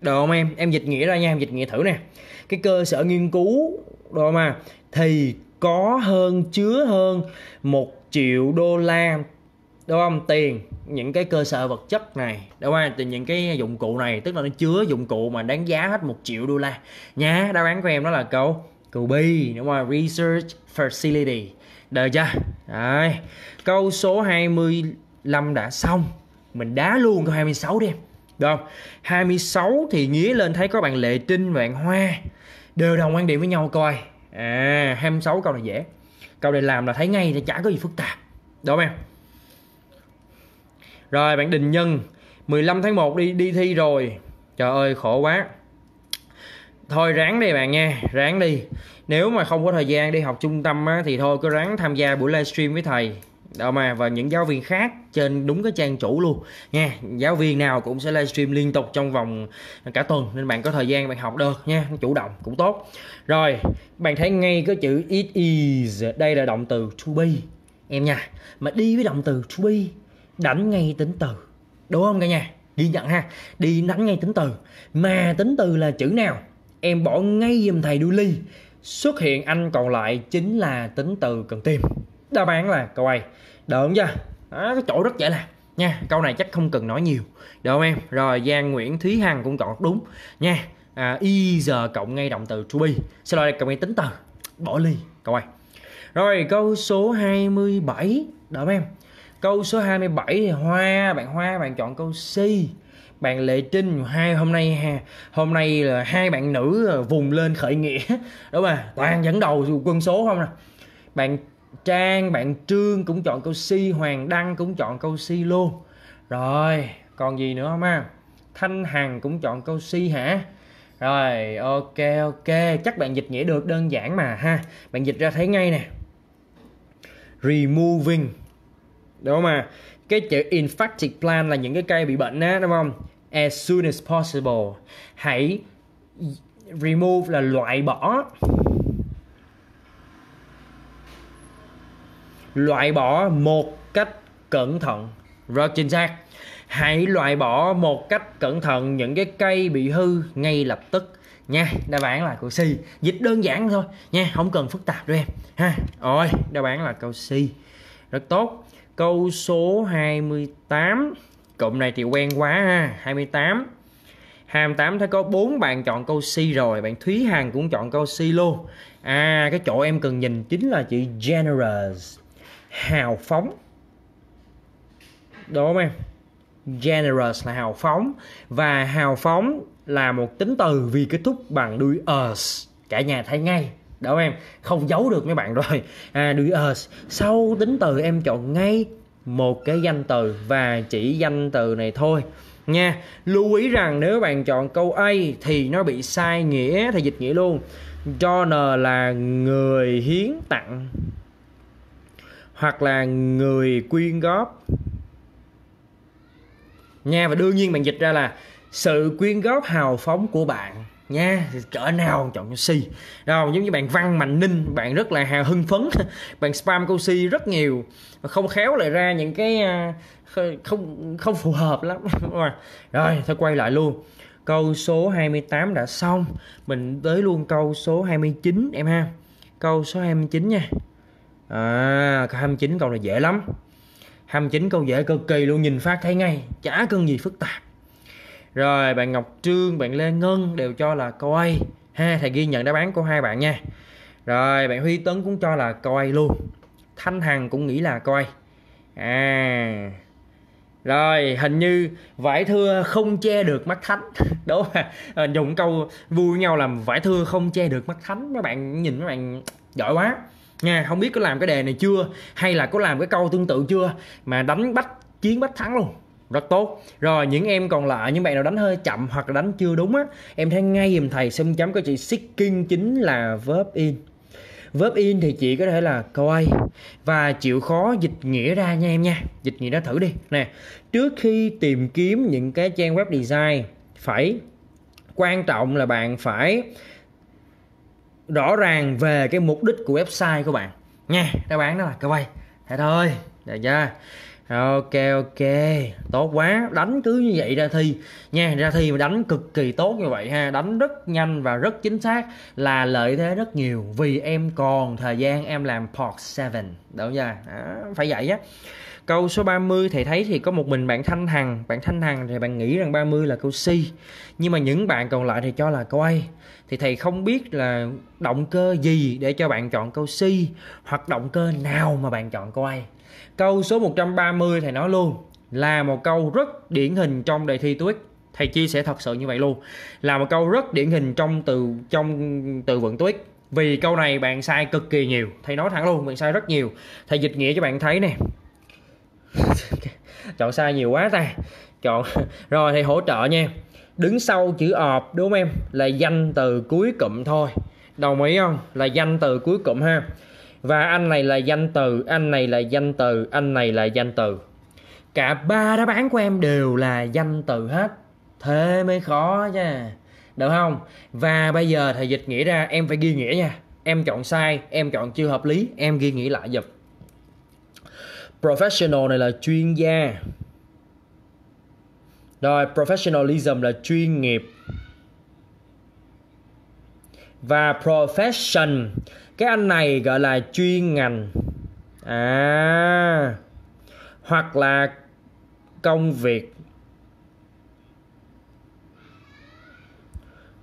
đúng không em? Em dịch nghĩa ra nha, em dịch nghĩa thử nè. Cái cơ sở nghiên cứu, đúng không à, thì có hơn, chứa hơn một triệu đô la, đúng không? Tiền những cái cơ sở vật chất này, đúng không? Từ những cái dụng cụ này, tức là nó chứa dụng cụ mà đáng giá hết một triệu đô la nhá. Đáp án của em đó là câu câu B, đúng không? Research facility. Được chưa? Đấy. Câu số hai mươi lăm đã xong, mình đá luôn câu hai mươi sáu đi em, được không? hai mươi sáu thì nghĩa lên thấy có bạn Lệ Trinh và bạn Hoa đều đồng quan điểm với nhau coi. À, hai mươi sáu câu này dễ, câu này làm là thấy ngay thì chả có gì phức tạp, đúng không em? Rồi bạn Đình Nhân, mười lăm tháng một đi đi thi rồi. Trời ơi khổ quá. Thôi ráng đi bạn nha, ráng đi. Nếu mà không có thời gian đi học trung tâm á, thì thôi cứ ráng tham gia buổi livestream với thầy đó mà, và những giáo viên khác trên đúng cái trang chủ luôn nha. Giáo viên nào cũng sẽ livestream liên tục trong vòng cả tuần, nên bạn có thời gian bạn học được nha, chủ động cũng tốt. Rồi bạn thấy ngay cái chữ it is, đây là động từ to be em nha, mà đi với động từ to be đánh ngay tính từ, đúng không cả nhà? Ghi nhận ha, đi đánh ngay tính từ. Mà tính từ là chữ nào? Em bỏ ngay giùm thầy đu ly, xuất hiện anh còn lại chính là tính từ cần tìm. Đáp án là câu A, được không chưa? Đó, cái chỗ rất dễ làm nha, câu này chắc không cần nói nhiều, được không em? Rồi Giang Nguyễn Thúy Hằng cũng chọn đúng nha. À, y giờ cộng ngay động từ to be, sau đó cộng ngay tính từ, bỏ ly, câu A. Rồi câu số hai mươi bảy, được không em? Câu số hai mươi bảy thì Hoa, bạn Hoa bạn chọn câu C. Bạn Lệ Trinh, hai hôm nay ha, hôm nay là hai bạn nữ vùng lên khởi nghĩa, đúng không? Toàn dẫn đầu quân số không nè. Bạn Trang, bạn Trương cũng chọn câu C, Hoàng Đăng cũng chọn câu C luôn. Rồi, còn gì nữa không ha? Thanh Hằng cũng chọn câu C hả? Rồi, ok ok, chắc bạn dịch nghĩa được, đơn giản mà ha. Bạn dịch ra thấy ngay nè. Removing, đúng mà. Cái chữ infected plant là những cái cây bị bệnh á, đúng không? As soon as possible, hãy remove là loại bỏ, loại bỏ một cách cẩn thận. Rồi chính xác, hãy loại bỏ một cách cẩn thận những cái cây bị hư ngay lập tức. nha. Đáp án là câu C, dịch đơn giản thôi nha, không cần phức tạp đâu em ha. Rồi, đáp án là câu C. Rất tốt. Câu số hai mươi tám, cụm này thì quen quá ha. Hai mươi tám, hai mươi tám thấy có bốn bạn chọn câu C rồi, bạn Thúy Hằng cũng chọn câu C luôn. À, cái chỗ em cần nhìn chính là chữ generous, hào phóng, đúng không em? Generous là hào phóng, và hào phóng là một tính từ vì kết thúc bằng đuôi us, cả nhà thấy ngay đó em, không giấu được mấy bạn rồi. À, đuôi us, sau tính từ em chọn ngay một cái danh từ và chỉ danh từ này thôi nha. Lưu ý rằng nếu bạn chọn câu A thì nó bị sai nghĩa, thì dịch nghĩa luôn. Donor là người hiến tặng hoặc là người quyên góp nha, và đương nhiên bạn dịch ra là sự quyên góp hào phóng của bạn nha. Cỡ nào chọn C đâu, giống như bạn Văn Mạnh Ninh, bạn rất là hào hưng phấn, bạn spam câu C rất nhiều, không khéo lại ra những cái không không phù hợp lắm. Rồi thôi quay lại luôn, câu số hai mươi tám đã xong, mình tới luôn câu số hai mươi chín em ha. Câu số hai mươi chín nha. À, câu hai mươi chín câu này dễ lắm. Hai mươi chín câu dễ cực kỳ luôn, nhìn phát thấy ngay, chả cần gì phức tạp. Rồi, bạn Ngọc Trương, bạn Lê Ngân đều cho là câu A ha, thầy ghi nhận đáp án của hai bạn nha. Rồi, bạn Huy Tấn cũng cho là câu A luôn. Thanh Hằng cũng nghĩ là câu A. À, rồi hình như vải thưa không che được mắt thánh, đúng không? À, dùng câu vui nhau làm vải thưa không che được mắt thánh. Mấy bạn nhìn, mấy bạn giỏi quá nha. Không biết có làm cái đề này chưa, hay là có làm cái câu tương tự chưa mà đánh bách chiến bách thắng luôn. Rất tốt. Rồi những em còn lại, những bạn nào đánh hơi chậm hoặc là đánh chưa đúng á, em thấy ngay giùm thầy xâm chấm có chữ seeking chính là verb in. Verb in thì chỉ có thể là câu A, và chịu khó dịch nghĩa ra nha em nha. Dịch nghĩa ra thử đi nè. Trước khi tìm kiếm những cái trang web design, phải quan trọng là bạn phải rõ ràng về cái mục đích của website của bạn nha. Đáp án đó là câu A. Thế thôi, được chưa? Ok ok, tốt quá. Đánh cứ như vậy ra thi nha, ra thi mà đánh cực kỳ tốt như vậy ha, đánh rất nhanh và rất chính xác là lợi thế rất nhiều, vì em còn thời gian em làm part bảy, đúng chưa? À, phải vậy á. Câu số ba mươi thầy thấy thì có một mình bạn Thanh Hằng, bạn Thanh Hằng thì bạn nghĩ rằng ba mươi là câu C, nhưng mà những bạn còn lại thì cho là câu A. Thì thầy không biết là động cơ gì để cho bạn chọn câu C, hoặc động cơ nào mà bạn chọn câu A. Câu số một trăm ba mươi thầy nói luôn là một câu rất điển hình trong đề thi TOEIC. Thầy chia sẻ thật sự như vậy luôn, là một câu rất điển hình trong từ trong từ vựng TOEIC. Vì câu này bạn sai cực kỳ nhiều, thầy nói thẳng luôn, bạn sai rất nhiều. Thầy dịch nghĩa cho bạn thấy nè. Chọn sai nhiều quá ta. Chọn rồi thầy hỗ trợ nha. Đứng sau chữ ọp đúng không em, là danh từ cuối cụm thôi, đồng ý không? Là danh từ cuối cụm ha. Và anh này là danh từ, anh này là danh từ, anh này là danh từ. Cả ba đáp án của em đều là danh từ hết, thế mới khó nha, được không? Và bây giờ thầy dịch nghĩa ra, em phải ghi nghĩa nha. Em chọn sai, em chọn chưa hợp lý, em ghi nghĩa lại giùm. Professional này là chuyên gia, rồi professionalism là chuyên nghiệp, và profession, cái anh này gọi là chuyên ngành, à, hoặc là công việc.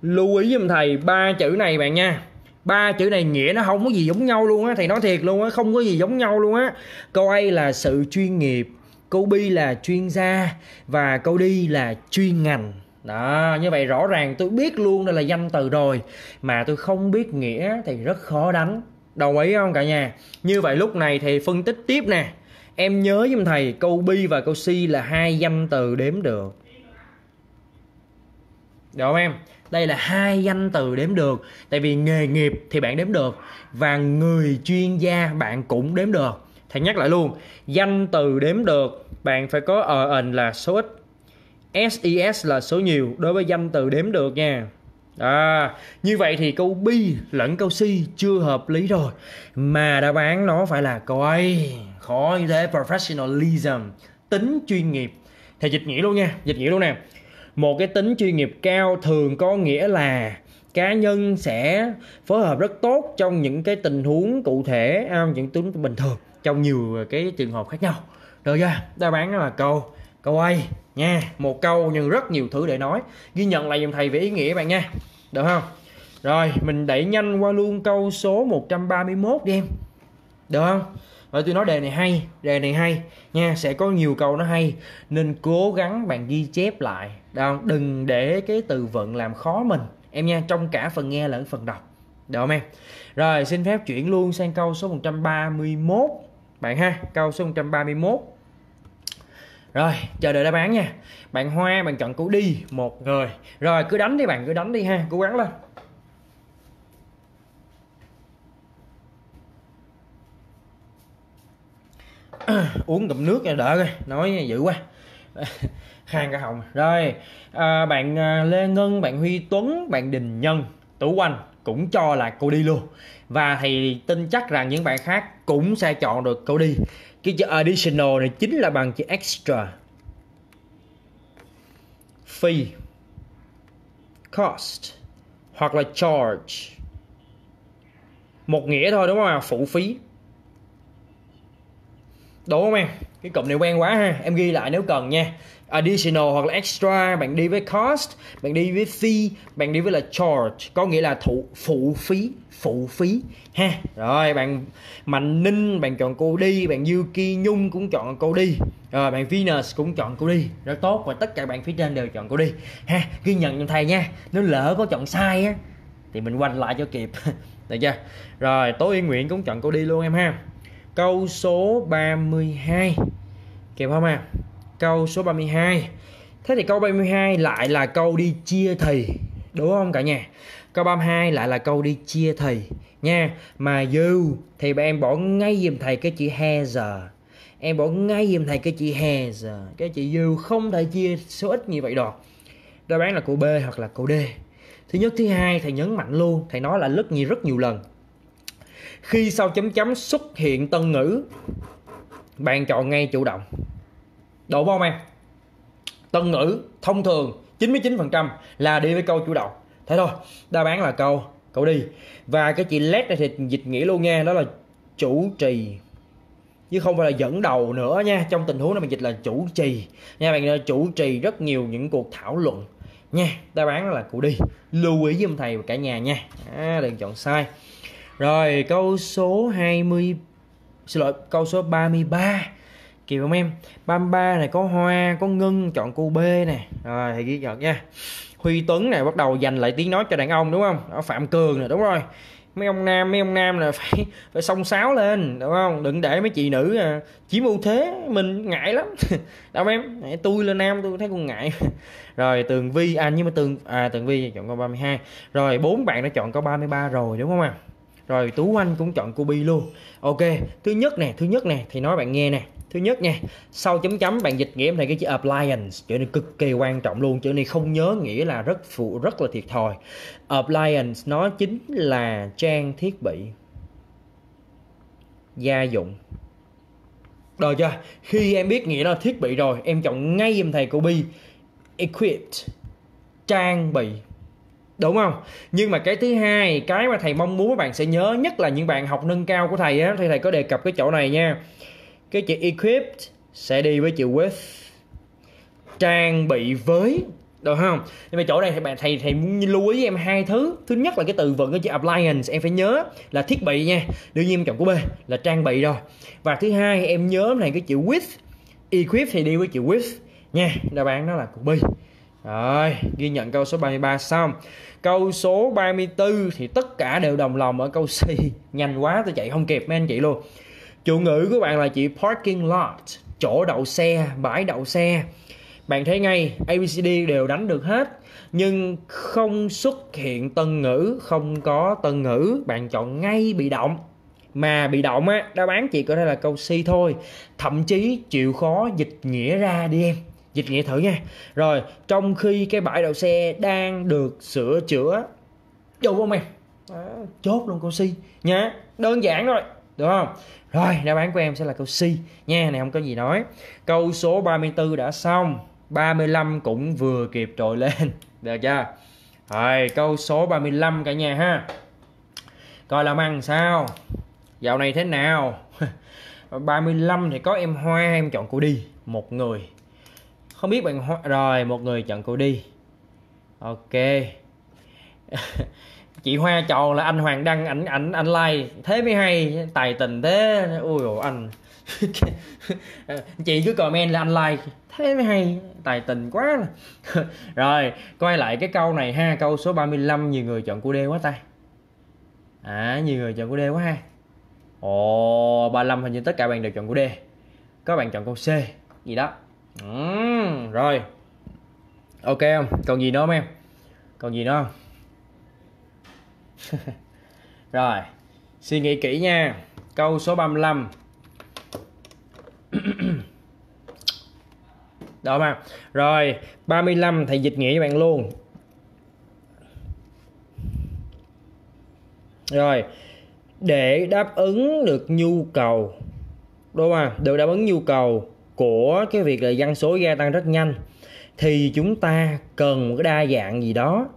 Lưu ý giùm thầy ba chữ này bạn nha. Ba chữ này nghĩa nó không có gì giống nhau luôn á, thầy nói thiệt luôn á, không có gì giống nhau luôn á. Câu A là sự chuyên nghiệp, câu B là chuyên gia, và câu D là chuyên ngành. Đó, như vậy rõ ràng tôi biết luôn đây là danh từ rồi, mà tôi không biết nghĩa thì rất khó đánh, đồng ý không cả nhà? Như vậy lúc này thì phân tích tiếp nè. Em nhớ giùm thầy câu B và câu C là hai danh từ đếm được, được không em? Đây là hai danh từ đếm được, tại vì nghề nghiệp thì bạn đếm được, và người chuyên gia bạn cũng đếm được. Thầy nhắc lại luôn, danh từ đếm được bạn phải có ờ ền là số ít, ses là số nhiều đối với danh từ đếm được nha. À, như vậy thì câu B lẫn câu C chưa hợp lý rồi, mà đáp án nó phải là câu A. Khó như thế. Professionalism, tính chuyên nghiệp. Thầy dịch nghĩa luôn nha, dịch nghĩa luôn nè. Một cái tính chuyên nghiệp cao thường có nghĩa là cá nhân sẽ phối hợp rất tốt trong những cái tình huống cụ thể, những tình huống bình thường, trong nhiều cái trường hợp khác nhau. Được chưa? Đáp án đó là câu câu A nha. Một câu nhưng rất nhiều thứ để nói. Ghi nhận lại dùm thầy về ý nghĩa bạn nha. Được không? Rồi mình đẩy nhanh qua luôn câu số một trăm ba mươi mốt đi em. Được không? Rồi tôi nói đề này hay, đề này hay nha, sẽ có nhiều câu nó hay nên cố gắng bạn ghi chép lại. Được, đừng để cái từ vựng làm khó mình em nha, trong cả phần nghe lẫn phần đọc. Được không em? Rồi xin phép chuyển luôn sang câu số một trăm ba mươi mốt bạn ha, câu số một trăm ba mươi mốt. Rồi, chờ đợi đáp án nha. Bạn Hoa, bạn Cận Cú đi một người. Rồi cứ đánh đi bạn, cứ đánh đi ha, cố gắng lên. Uống ngụm nước cho đỡ coi, nói dữ quá. Khang cả họng. Rồi, à, bạn Lê Ngân, bạn Huy Tuấn, bạn Đình Nhân, Tú Anh cũng cho là cô đi luôn. Và thì tin chắc rằng những bạn khác cũng sẽ chọn được câu đi. Cái chữ additional này chính là bằng chữ extra, fee, cost hoặc là charge. Một nghĩa thôi đúng không ạ? Phụ phí. Đúng không em? Cái cụm này quen quá ha, em ghi lại nếu cần nha. Additional hoặc là extra, bạn đi với cost, bạn đi với fee, bạn đi với là charge, có nghĩa là thụ, phụ phí, phụ phí ha. Rồi bạn Mạnh Ninh, bạn chọn cô đi, bạn Yuki Nhung cũng chọn cô đi. Rồi bạn Venus cũng chọn cô đi, rất tốt. Và tất cả bạn phía trên đều chọn cô đi ha. Ghi nhận cho thầy nha, nếu lỡ có chọn sai á thì mình quanh lại cho kịp. Được chưa? Rồi Tố Yên Nguyễn cũng chọn cô đi luôn em ha. Câu số ba mươi hai kịp không à? Câu số ba mươi hai. Thế thì câu ba mươi hai lại là câu đi chia thì, đúng không cả nhà? Câu ba mươi hai lại là câu đi chia thì nha. Mà dư thì em bỏ ngay giùm thầy cái chữ he giờ. Em bỏ ngay giùm thầy cái chữ he giờ. Cái chữ dư không thể chia số ít như vậy đọt. Đáp án là câu B hoặc là câu D. Thứ nhất, thứ hai thầy nhấn mạnh luôn, thầy nói là rất nhiều rất nhiều lần. Khi sau chấm chấm xuất hiện tân ngữ, bạn chọn ngay chủ động. Đúng không em? Tân ngữ thông thường chín mươi chín phần trăm là đi với câu chủ động. Thế thôi, đáp án là câu câu đi. Và cái chữ led này thì dịch nghĩa luôn nha, đó là chủ trì, chứ không phải là dẫn đầu nữa nha. Trong tình huống này mình dịch là chủ trì nha, bạn chủ trì rất nhiều những cuộc thảo luận nha. Đáp án là câu đi. Lưu ý giùm thầy và cả nhà nha, à, đừng chọn sai. Rồi câu số hai mươi, xin lỗi, câu số ba mươi ba kịp không em? ba mươi ba này có Hoa, có Ngân chọn cô B nè. Rồi thì ghi nhận nha. Huy Tuấn này bắt đầu dành lại tiếng nói cho đàn ông đúng không? Đó, Phạm Cường nè, đúng rồi. Mấy ông nam, mấy ông nam là phải phải xông xáo lên, đúng không? Đừng để mấy chị nữ à, chiếm ưu thế, mình ngại lắm. Đâu em, tôi lên nam tôi thấy cũng ngại. Rồi Tường Vi, à nhưng mà Tường à Tường Vi chọn câu ba mươi hai. Rồi bốn bạn đã chọn câu ba mươi ba rồi đúng không ạ? À? Rồi Tú Anh cũng chọn cô Bi luôn. Ok, thứ nhất nè, thứ nhất nè thì nói bạn nghe nè. Thứ nhất nha, sau chấm chấm bạn dịch nghĩa em thầy cái chữ appliance, chữ này cực kỳ quan trọng luôn. Chữ này không nhớ nghĩa là rất phụ rất là thiệt thòi. Appliance nó chính là trang thiết bị gia dụng. Được chưa? Khi em biết nghĩa là thiết bị rồi, em chọn ngay em thầy cô Bi, equipped, trang bị. Đúng không? Nhưng mà cái thứ hai, cái mà thầy mong muốn các bạn sẽ nhớ, nhất là những bạn học nâng cao của thầy á, thì thầy có đề cập cái chỗ này nha. Cái chữ equipped sẽ đi với chữ with, trang bị với, được không? Nhưng mà chỗ này thì bạn thầy thầy muốn lưu ý em hai thứ. Thứ nhất là cái từ vựng cái chữ appliance, em phải nhớ là thiết bị nha. Đương nhiên em chọn của B là trang bị rồi. Và thứ hai em nhớ này cái chữ with, equipped thì đi với chữ with nha. Đáp án đó là của B. Rồi, ghi nhận câu số ba mươi ba xong. Câu số ba mươi tư thì tất cả đều đồng lòng ở câu C. Nhanh quá tôi chạy không kịp mấy anh chị luôn. Chủ ngữ của bạn là chữ parking lot, chỗ đậu xe, bãi đậu xe. Bạn thấy ngay a bê xê đê đều đánh được hết, nhưng không xuất hiện tân ngữ, không có tân ngữ, bạn chọn ngay bị động. Mà bị động á, đáp án chỉ có thể là câu C thôi. Thậm chí chịu khó dịch nghĩa ra đi em. Dịch nghĩa thử nha. Rồi, trong khi cái bãi đậu xe đang được sửa chữa. Đúng không em? À, chốt luôn câu C nha. Đơn giản rồi, được không? Rồi, đáp án của em sẽ là câu C nha, này không có gì nói. Câu số ba mươi tư đã xong, ba mươi lăm cũng vừa kịp trồi lên. Được chưa? Rồi câu số ba mươi lăm cả nhà ha. Coi làm ăn sao, dạo này thế nào. ba mươi lăm thì có em Hoa, em chọn cô đi. Một người. Không biết bạn Hoa. Rồi một người chọn cô đi. Ok. Chị Hoa chọn là anh Hoàng Đăng. Ảnh ảnh anh like. Thế mới hay. Tài tình thế. Ui dồi anh. Chị cứ comment là anh like. Thế mới hay. Tài tình quá. Rồi quay lại cái câu này ha. Câu số ba mươi lăm. Nhiều người chọn cô đê quá ta. À nhiều người chọn cô đê quá ha. Ồ ba mươi lăm hình như tất cả bạn đều chọn cô D. Các bạn chọn câu C gì đó. uhm, Rồi ok không? Còn gì nữa không em? Còn gì nữa không? Rồi suy nghĩ kỹ nha. Câu số ba mươi lăm. Đó mà. Rồi ba mươi lăm thầy dịch nghĩa cho bạn luôn. Rồi để đáp ứng được nhu cầu, đúng không? Được đáp ứng nhu cầu của cái việc là dân số gia tăng rất nhanh thì chúng ta cần một cái đa dạng gì đó,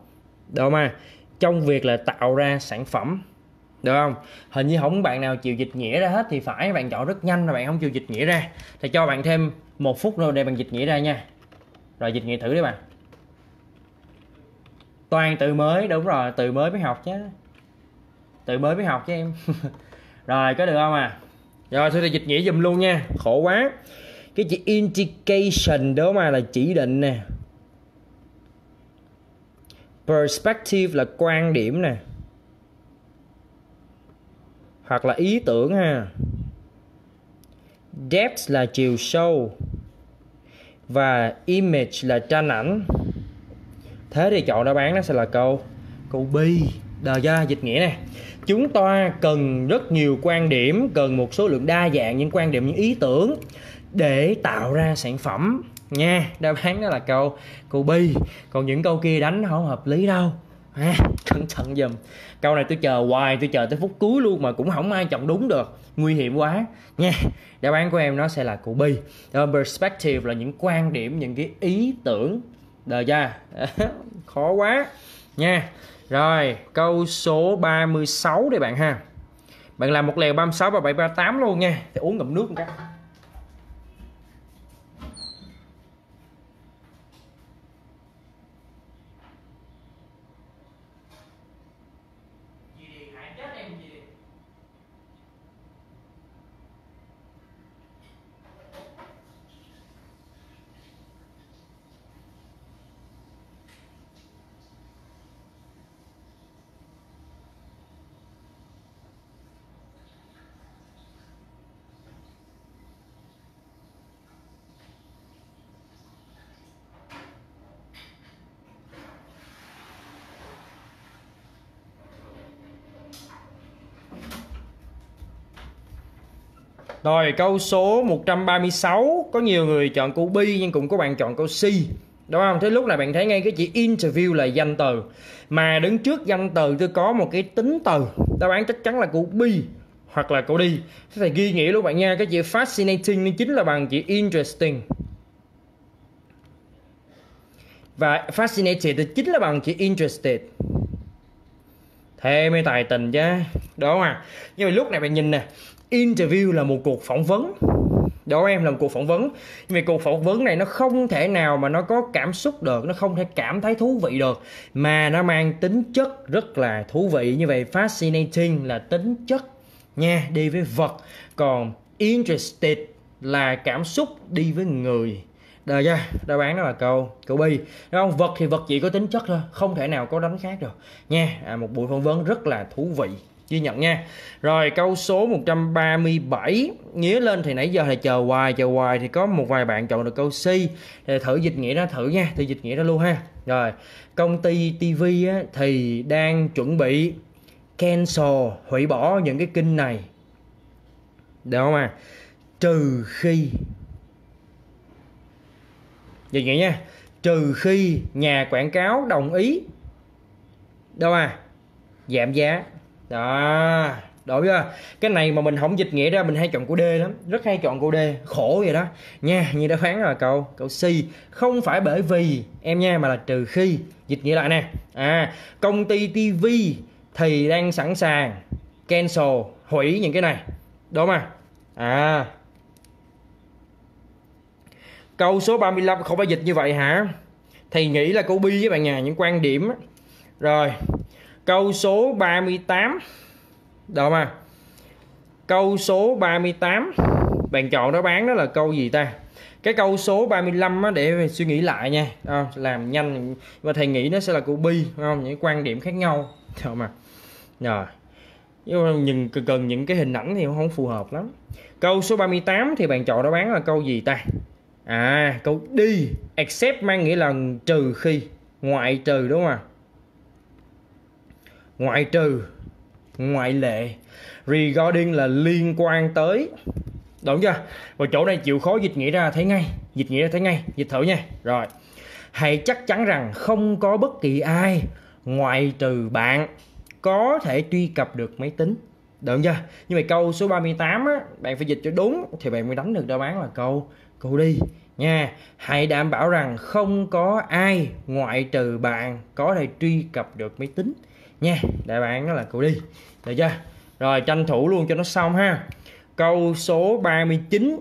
đúng không ạ? Trong việc là tạo ra sản phẩm, được không? Hình như không bạn nào chịu dịch nghĩa ra hết thì phải, bạn chọn rất nhanh là bạn không chịu dịch nghĩa ra. Thì cho bạn thêm một phút nữa để bạn dịch nghĩa ra nha. Rồi dịch nghĩa thử đi bạn. Toàn từ mới, đúng rồi, từ mới mới học chứ. Tự mới mới học chứ em. Rồi có được không à? Rồi tôi dịch nghĩa dùm luôn nha. Khổ quá. Cái chữ indication đó mà là chỉ định nè. Perspective là quan điểm nè. Hoặc là ý tưởng ha. Depth là chiều sâu. Và image là tranh ảnh. Thế thì chọn đáp án nó sẽ là câu câu B. Đờ ra dịch nghĩa nè. Chúng ta cần rất nhiều quan điểm, cần một số lượng đa dạng những quan điểm, những ý tưởng để tạo ra sản phẩm nha. Đáp án đó là câu câu B. Còn những câu kia đánh không hợp lý đâu. À, cẩn thận dùm. Câu này tôi chờ hoài, tôi chờ tới phút cuối luôn mà cũng không ai chọn đúng được. Nguy hiểm quá nha. Đáp án của em nó sẽ là câu B. Perspective là những quan điểm, những cái ý tưởng. Đờ ra. Khó quá nha. Rồi, câu số ba mươi sáu đây bạn ha. Bạn làm một lèo ba mươi sáu và bảy ba tám luôn nha. Thì uống ngụm nước một cái. Rồi câu số một trăm ba mươi sáu. Có nhiều người chọn câu B nhưng cũng có bạn chọn câu C, đúng không? Thế lúc này bạn thấy ngay cái chữ interview là danh từ, mà đứng trước danh từ tôi có một cái tính từ. Đáp án chắc chắn là câu B hoặc là câu D. Thế thì ghi nghĩa luôn bạn nha. Cái chữ fascinating chính là bằng chữ interesting. Và fascinated chính là bằng chữ interested. Thế mới tài tình chứ, đúng không à? Nhưng mà lúc này bạn nhìn nè, interview là một cuộc phỏng vấn. Đó em, là một cuộc phỏng vấn. Vì cuộc phỏng vấn này nó không thể nào mà nó có cảm xúc được, nó không thể cảm thấy thú vị được, mà nó mang tính chất rất là thú vị. Như vậy fascinating là tính chất nha, đi với vật. Còn interested là cảm xúc, đi với người. Đờ ra, đáp án đó là câu câu B, đúng không? Vật thì vật chỉ có tính chất thôi, không thể nào có đánh khác được nha. À, một buổi phỏng vấn rất là thú vị, ghi nhận nha. Rồi câu số một trăm ba mươi bảy. Nghĩa lên thì nãy giờ thầy chờ hoài chờ hoài thì có một vài bạn chọn được câu C. Thì thử dịch nghĩa ra thử nha, thì dịch nghĩa ra luôn ha. Rồi công ty ti vi á, thì đang chuẩn bị cancel, hủy bỏ những cái kênh này, được không à? Trừ khi, dịch nghĩa nha, trừ khi nhà quảng cáo đồng ý, đâu à, giảm giá. Đó, Được chưa? Cái này mà mình không dịch nghĩa ra mình hay chọn của D lắm, rất hay chọn của D, khổ vậy đó nha. Như đã phán là câu câu C, không phải bởi vì em nha, mà là trừ khi. Dịch nghĩa lại nè, à công ty ti vi thì đang sẵn sàng cancel, hủy những cái này, đúng không? À câu số ba mươi lăm không phải dịch như vậy hả? Thì nghĩ là câu B với bạn nhà những quan điểm. Rồi câu số ba mươi tám, được mà. Câu số ba mươi tám bạn chọn đáp án đó là câu gì ta? Cái câu số ba mươi lăm á, để suy nghĩ lại nha, à, làm nhanh. Và thầy nghĩ nó sẽ là câu B, không? Những quan điểm khác nhau, được mà. Rồi. Nhưng cần những cái hình ảnh thì không phù hợp lắm. Câu số ba mươi tám thì bạn chọn đáp án là câu gì ta? À, câu D, except mang nghĩa là trừ khi, ngoại trừ, đúng không ạ? Ngoại trừ, ngoại lệ. Regarding là liên quan tới, đúng chưa? Và chỗ này chịu khó dịch nghĩa ra thấy ngay, dịch nghĩa ra thấy ngay, dịch thử nha. Rồi, hãy chắc chắn rằng không có bất kỳ ai ngoại trừ bạn có thể truy cập được máy tính, được chưa? Nhưng mà câu số ba mươi tám á, bạn phải dịch cho đúng thì bạn mới đánh được đáp án là câu câu đi nha. Hãy đảm bảo rằng không có ai ngoại trừ bạn có thể truy cập được máy tính nha. Đáp án đó là câu đi, được chưa? Rồi tranh thủ luôn cho nó xong ha. Câu số ba mươi chín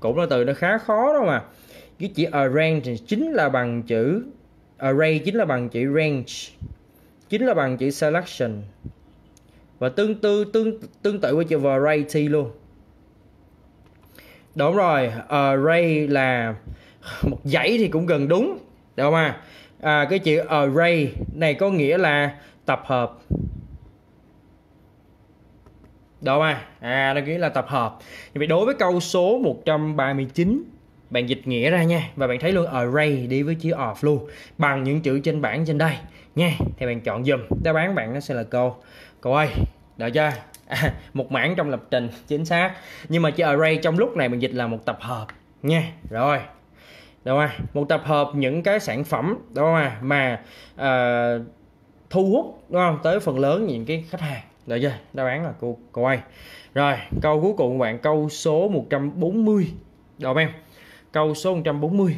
cũng là từ nó khá khó đó mà. Cái chữ arrange chính là bằng chữ array, chính là bằng chữ range, chính là bằng chữ selection, và tương tự tương tương tự với chữ variety luôn. Đúng rồi, array là một dãy thì cũng gần đúng, được không à? À, cái chữ array này có nghĩa là tập hợp, được không à? À, nó nghĩa là tập hợp. Vậy đối với câu số một trăm ba mươi chín bạn dịch nghĩa ra nha, và bạn thấy luôn array đi với chữ of luôn, bằng những chữ trên bảng trên đây nha. Thì bạn chọn dùm, đáp án bạn nó sẽ là câu câu ơi, được chưa? À, một mảng trong lập trình, chính xác. Nhưng mà chữ array trong lúc này mình dịch là một tập hợp nha. Rồi, đúng không? Một tập hợp những cái sản phẩm, đúng không à? Mà à, thu hút, đúng không? Tới phần lớn những cái khách hàng, được chưa? Đáp án là cô cô ai. Rồi, câu cuối cùng bạn, câu số một trăm bốn mươi, được không em? Câu số một trăm bốn mươi.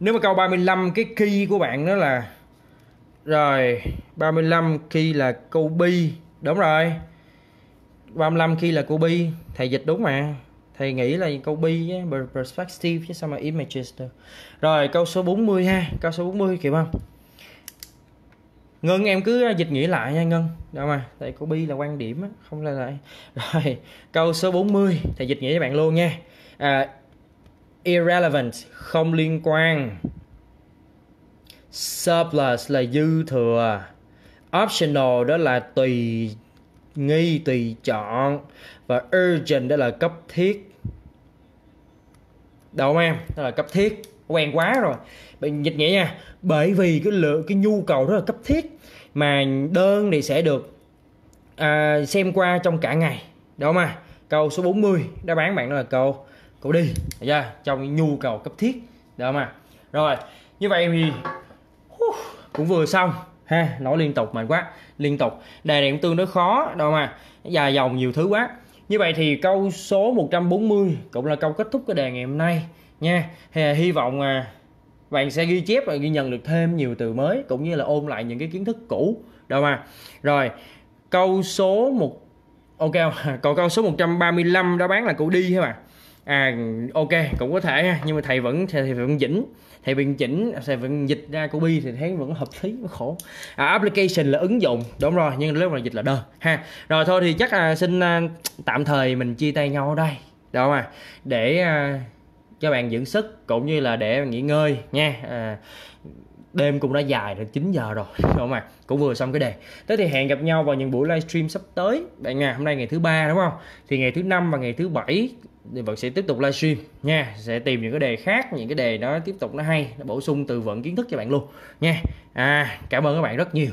Nếu mà câu ba mươi lăm cái key của bạn đó là, rồi ba mươi lăm khi là câu B, đúng rồi, ba mươi lăm khi là câu B, thầy dịch đúng mà. Thầy nghĩ là câu B với perspective chứ sao mà images được. Rồi câu số bốn mươi ha, câu số bốn mươi kịp không Ngân? Em cứ dịch nghĩa lại nha Ngân, đúng mà, tại câu B là quan điểm không là lại. Rồi câu số bốn mươi thầy dịch nghĩa với bạn luôn nha. À, irrelevant không liên quan, surplus là dư thừa, optional đó là tùy nghi tùy chọn, và urgent đó là cấp thiết, đúng không em? Đó là cấp thiết, quen quá rồi. Bạn dịch nghĩa nha, bởi vì cái lượng cái nhu cầu rất là cấp thiết mà đơn thì sẽ được à, xem qua trong cả ngày, đúng không à? Câu số bốn mươi đáp án bạn đó là câu câu đi, được chưa? Trong nhu cầu cấp thiết, được không à? Rồi như vậy thì cũng vừa xong ha, nói liên tục mệt quá, liên tục đề này cũng tương đối khó đâu mà, dài dòng nhiều thứ quá. Như vậy thì câu số một trăm bốn mươi cũng là câu kết thúc cái đề ngày hôm nay nha. Thì hy vọng à, bạn sẽ ghi chép và ghi nhận được thêm nhiều từ mới, cũng như là ôn lại những cái kiến thức cũ, đâu mà. Rồi câu số một ok, còn câu số một trăm ba mươi lăm đáp án là câu đi thôi mà. À ok, cũng có thể ha, nhưng mà thầy vẫn thầy vẫn chỉnh thầy vẫn chỉnh thầy vẫn dịch ra của bi thì thấy vẫn hợp lý, khổ. À, application là ứng dụng, đúng rồi, nhưng lúc mà dịch là đơn ha. Rồi thôi thì chắc à, xin à, tạm thời mình chia tay nhau ở đây, được không à? Để à, cho bạn dưỡng sức cũng như là để nghỉ ngơi nha. À, đêm cũng đã dài rồi, chín giờ rồi, đúng không ạ? Cũng vừa xong cái đề. Thế thì hẹn gặp nhau vào những buổi livestream sắp tới bạn nha. Hôm nay ngày thứ ba đúng không? Thì ngày thứ năm và ngày thứ bảy vẫn sẽ tiếp tục livestream nha. Sẽ tìm những cái đề khác, những cái đề nó tiếp tục nó hay, nó bổ sung từ vựng kiến thức cho bạn luôn nha. À, cảm ơn các bạn rất nhiều,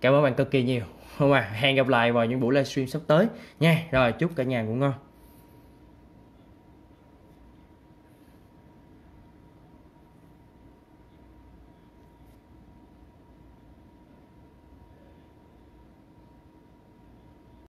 cảm ơn bạn cực kỳ nhiều, đúng không ạ? Hẹn gặp lại vào những buổi livestream sắp tới nha. Rồi chúc cả nhà ngủ ngon.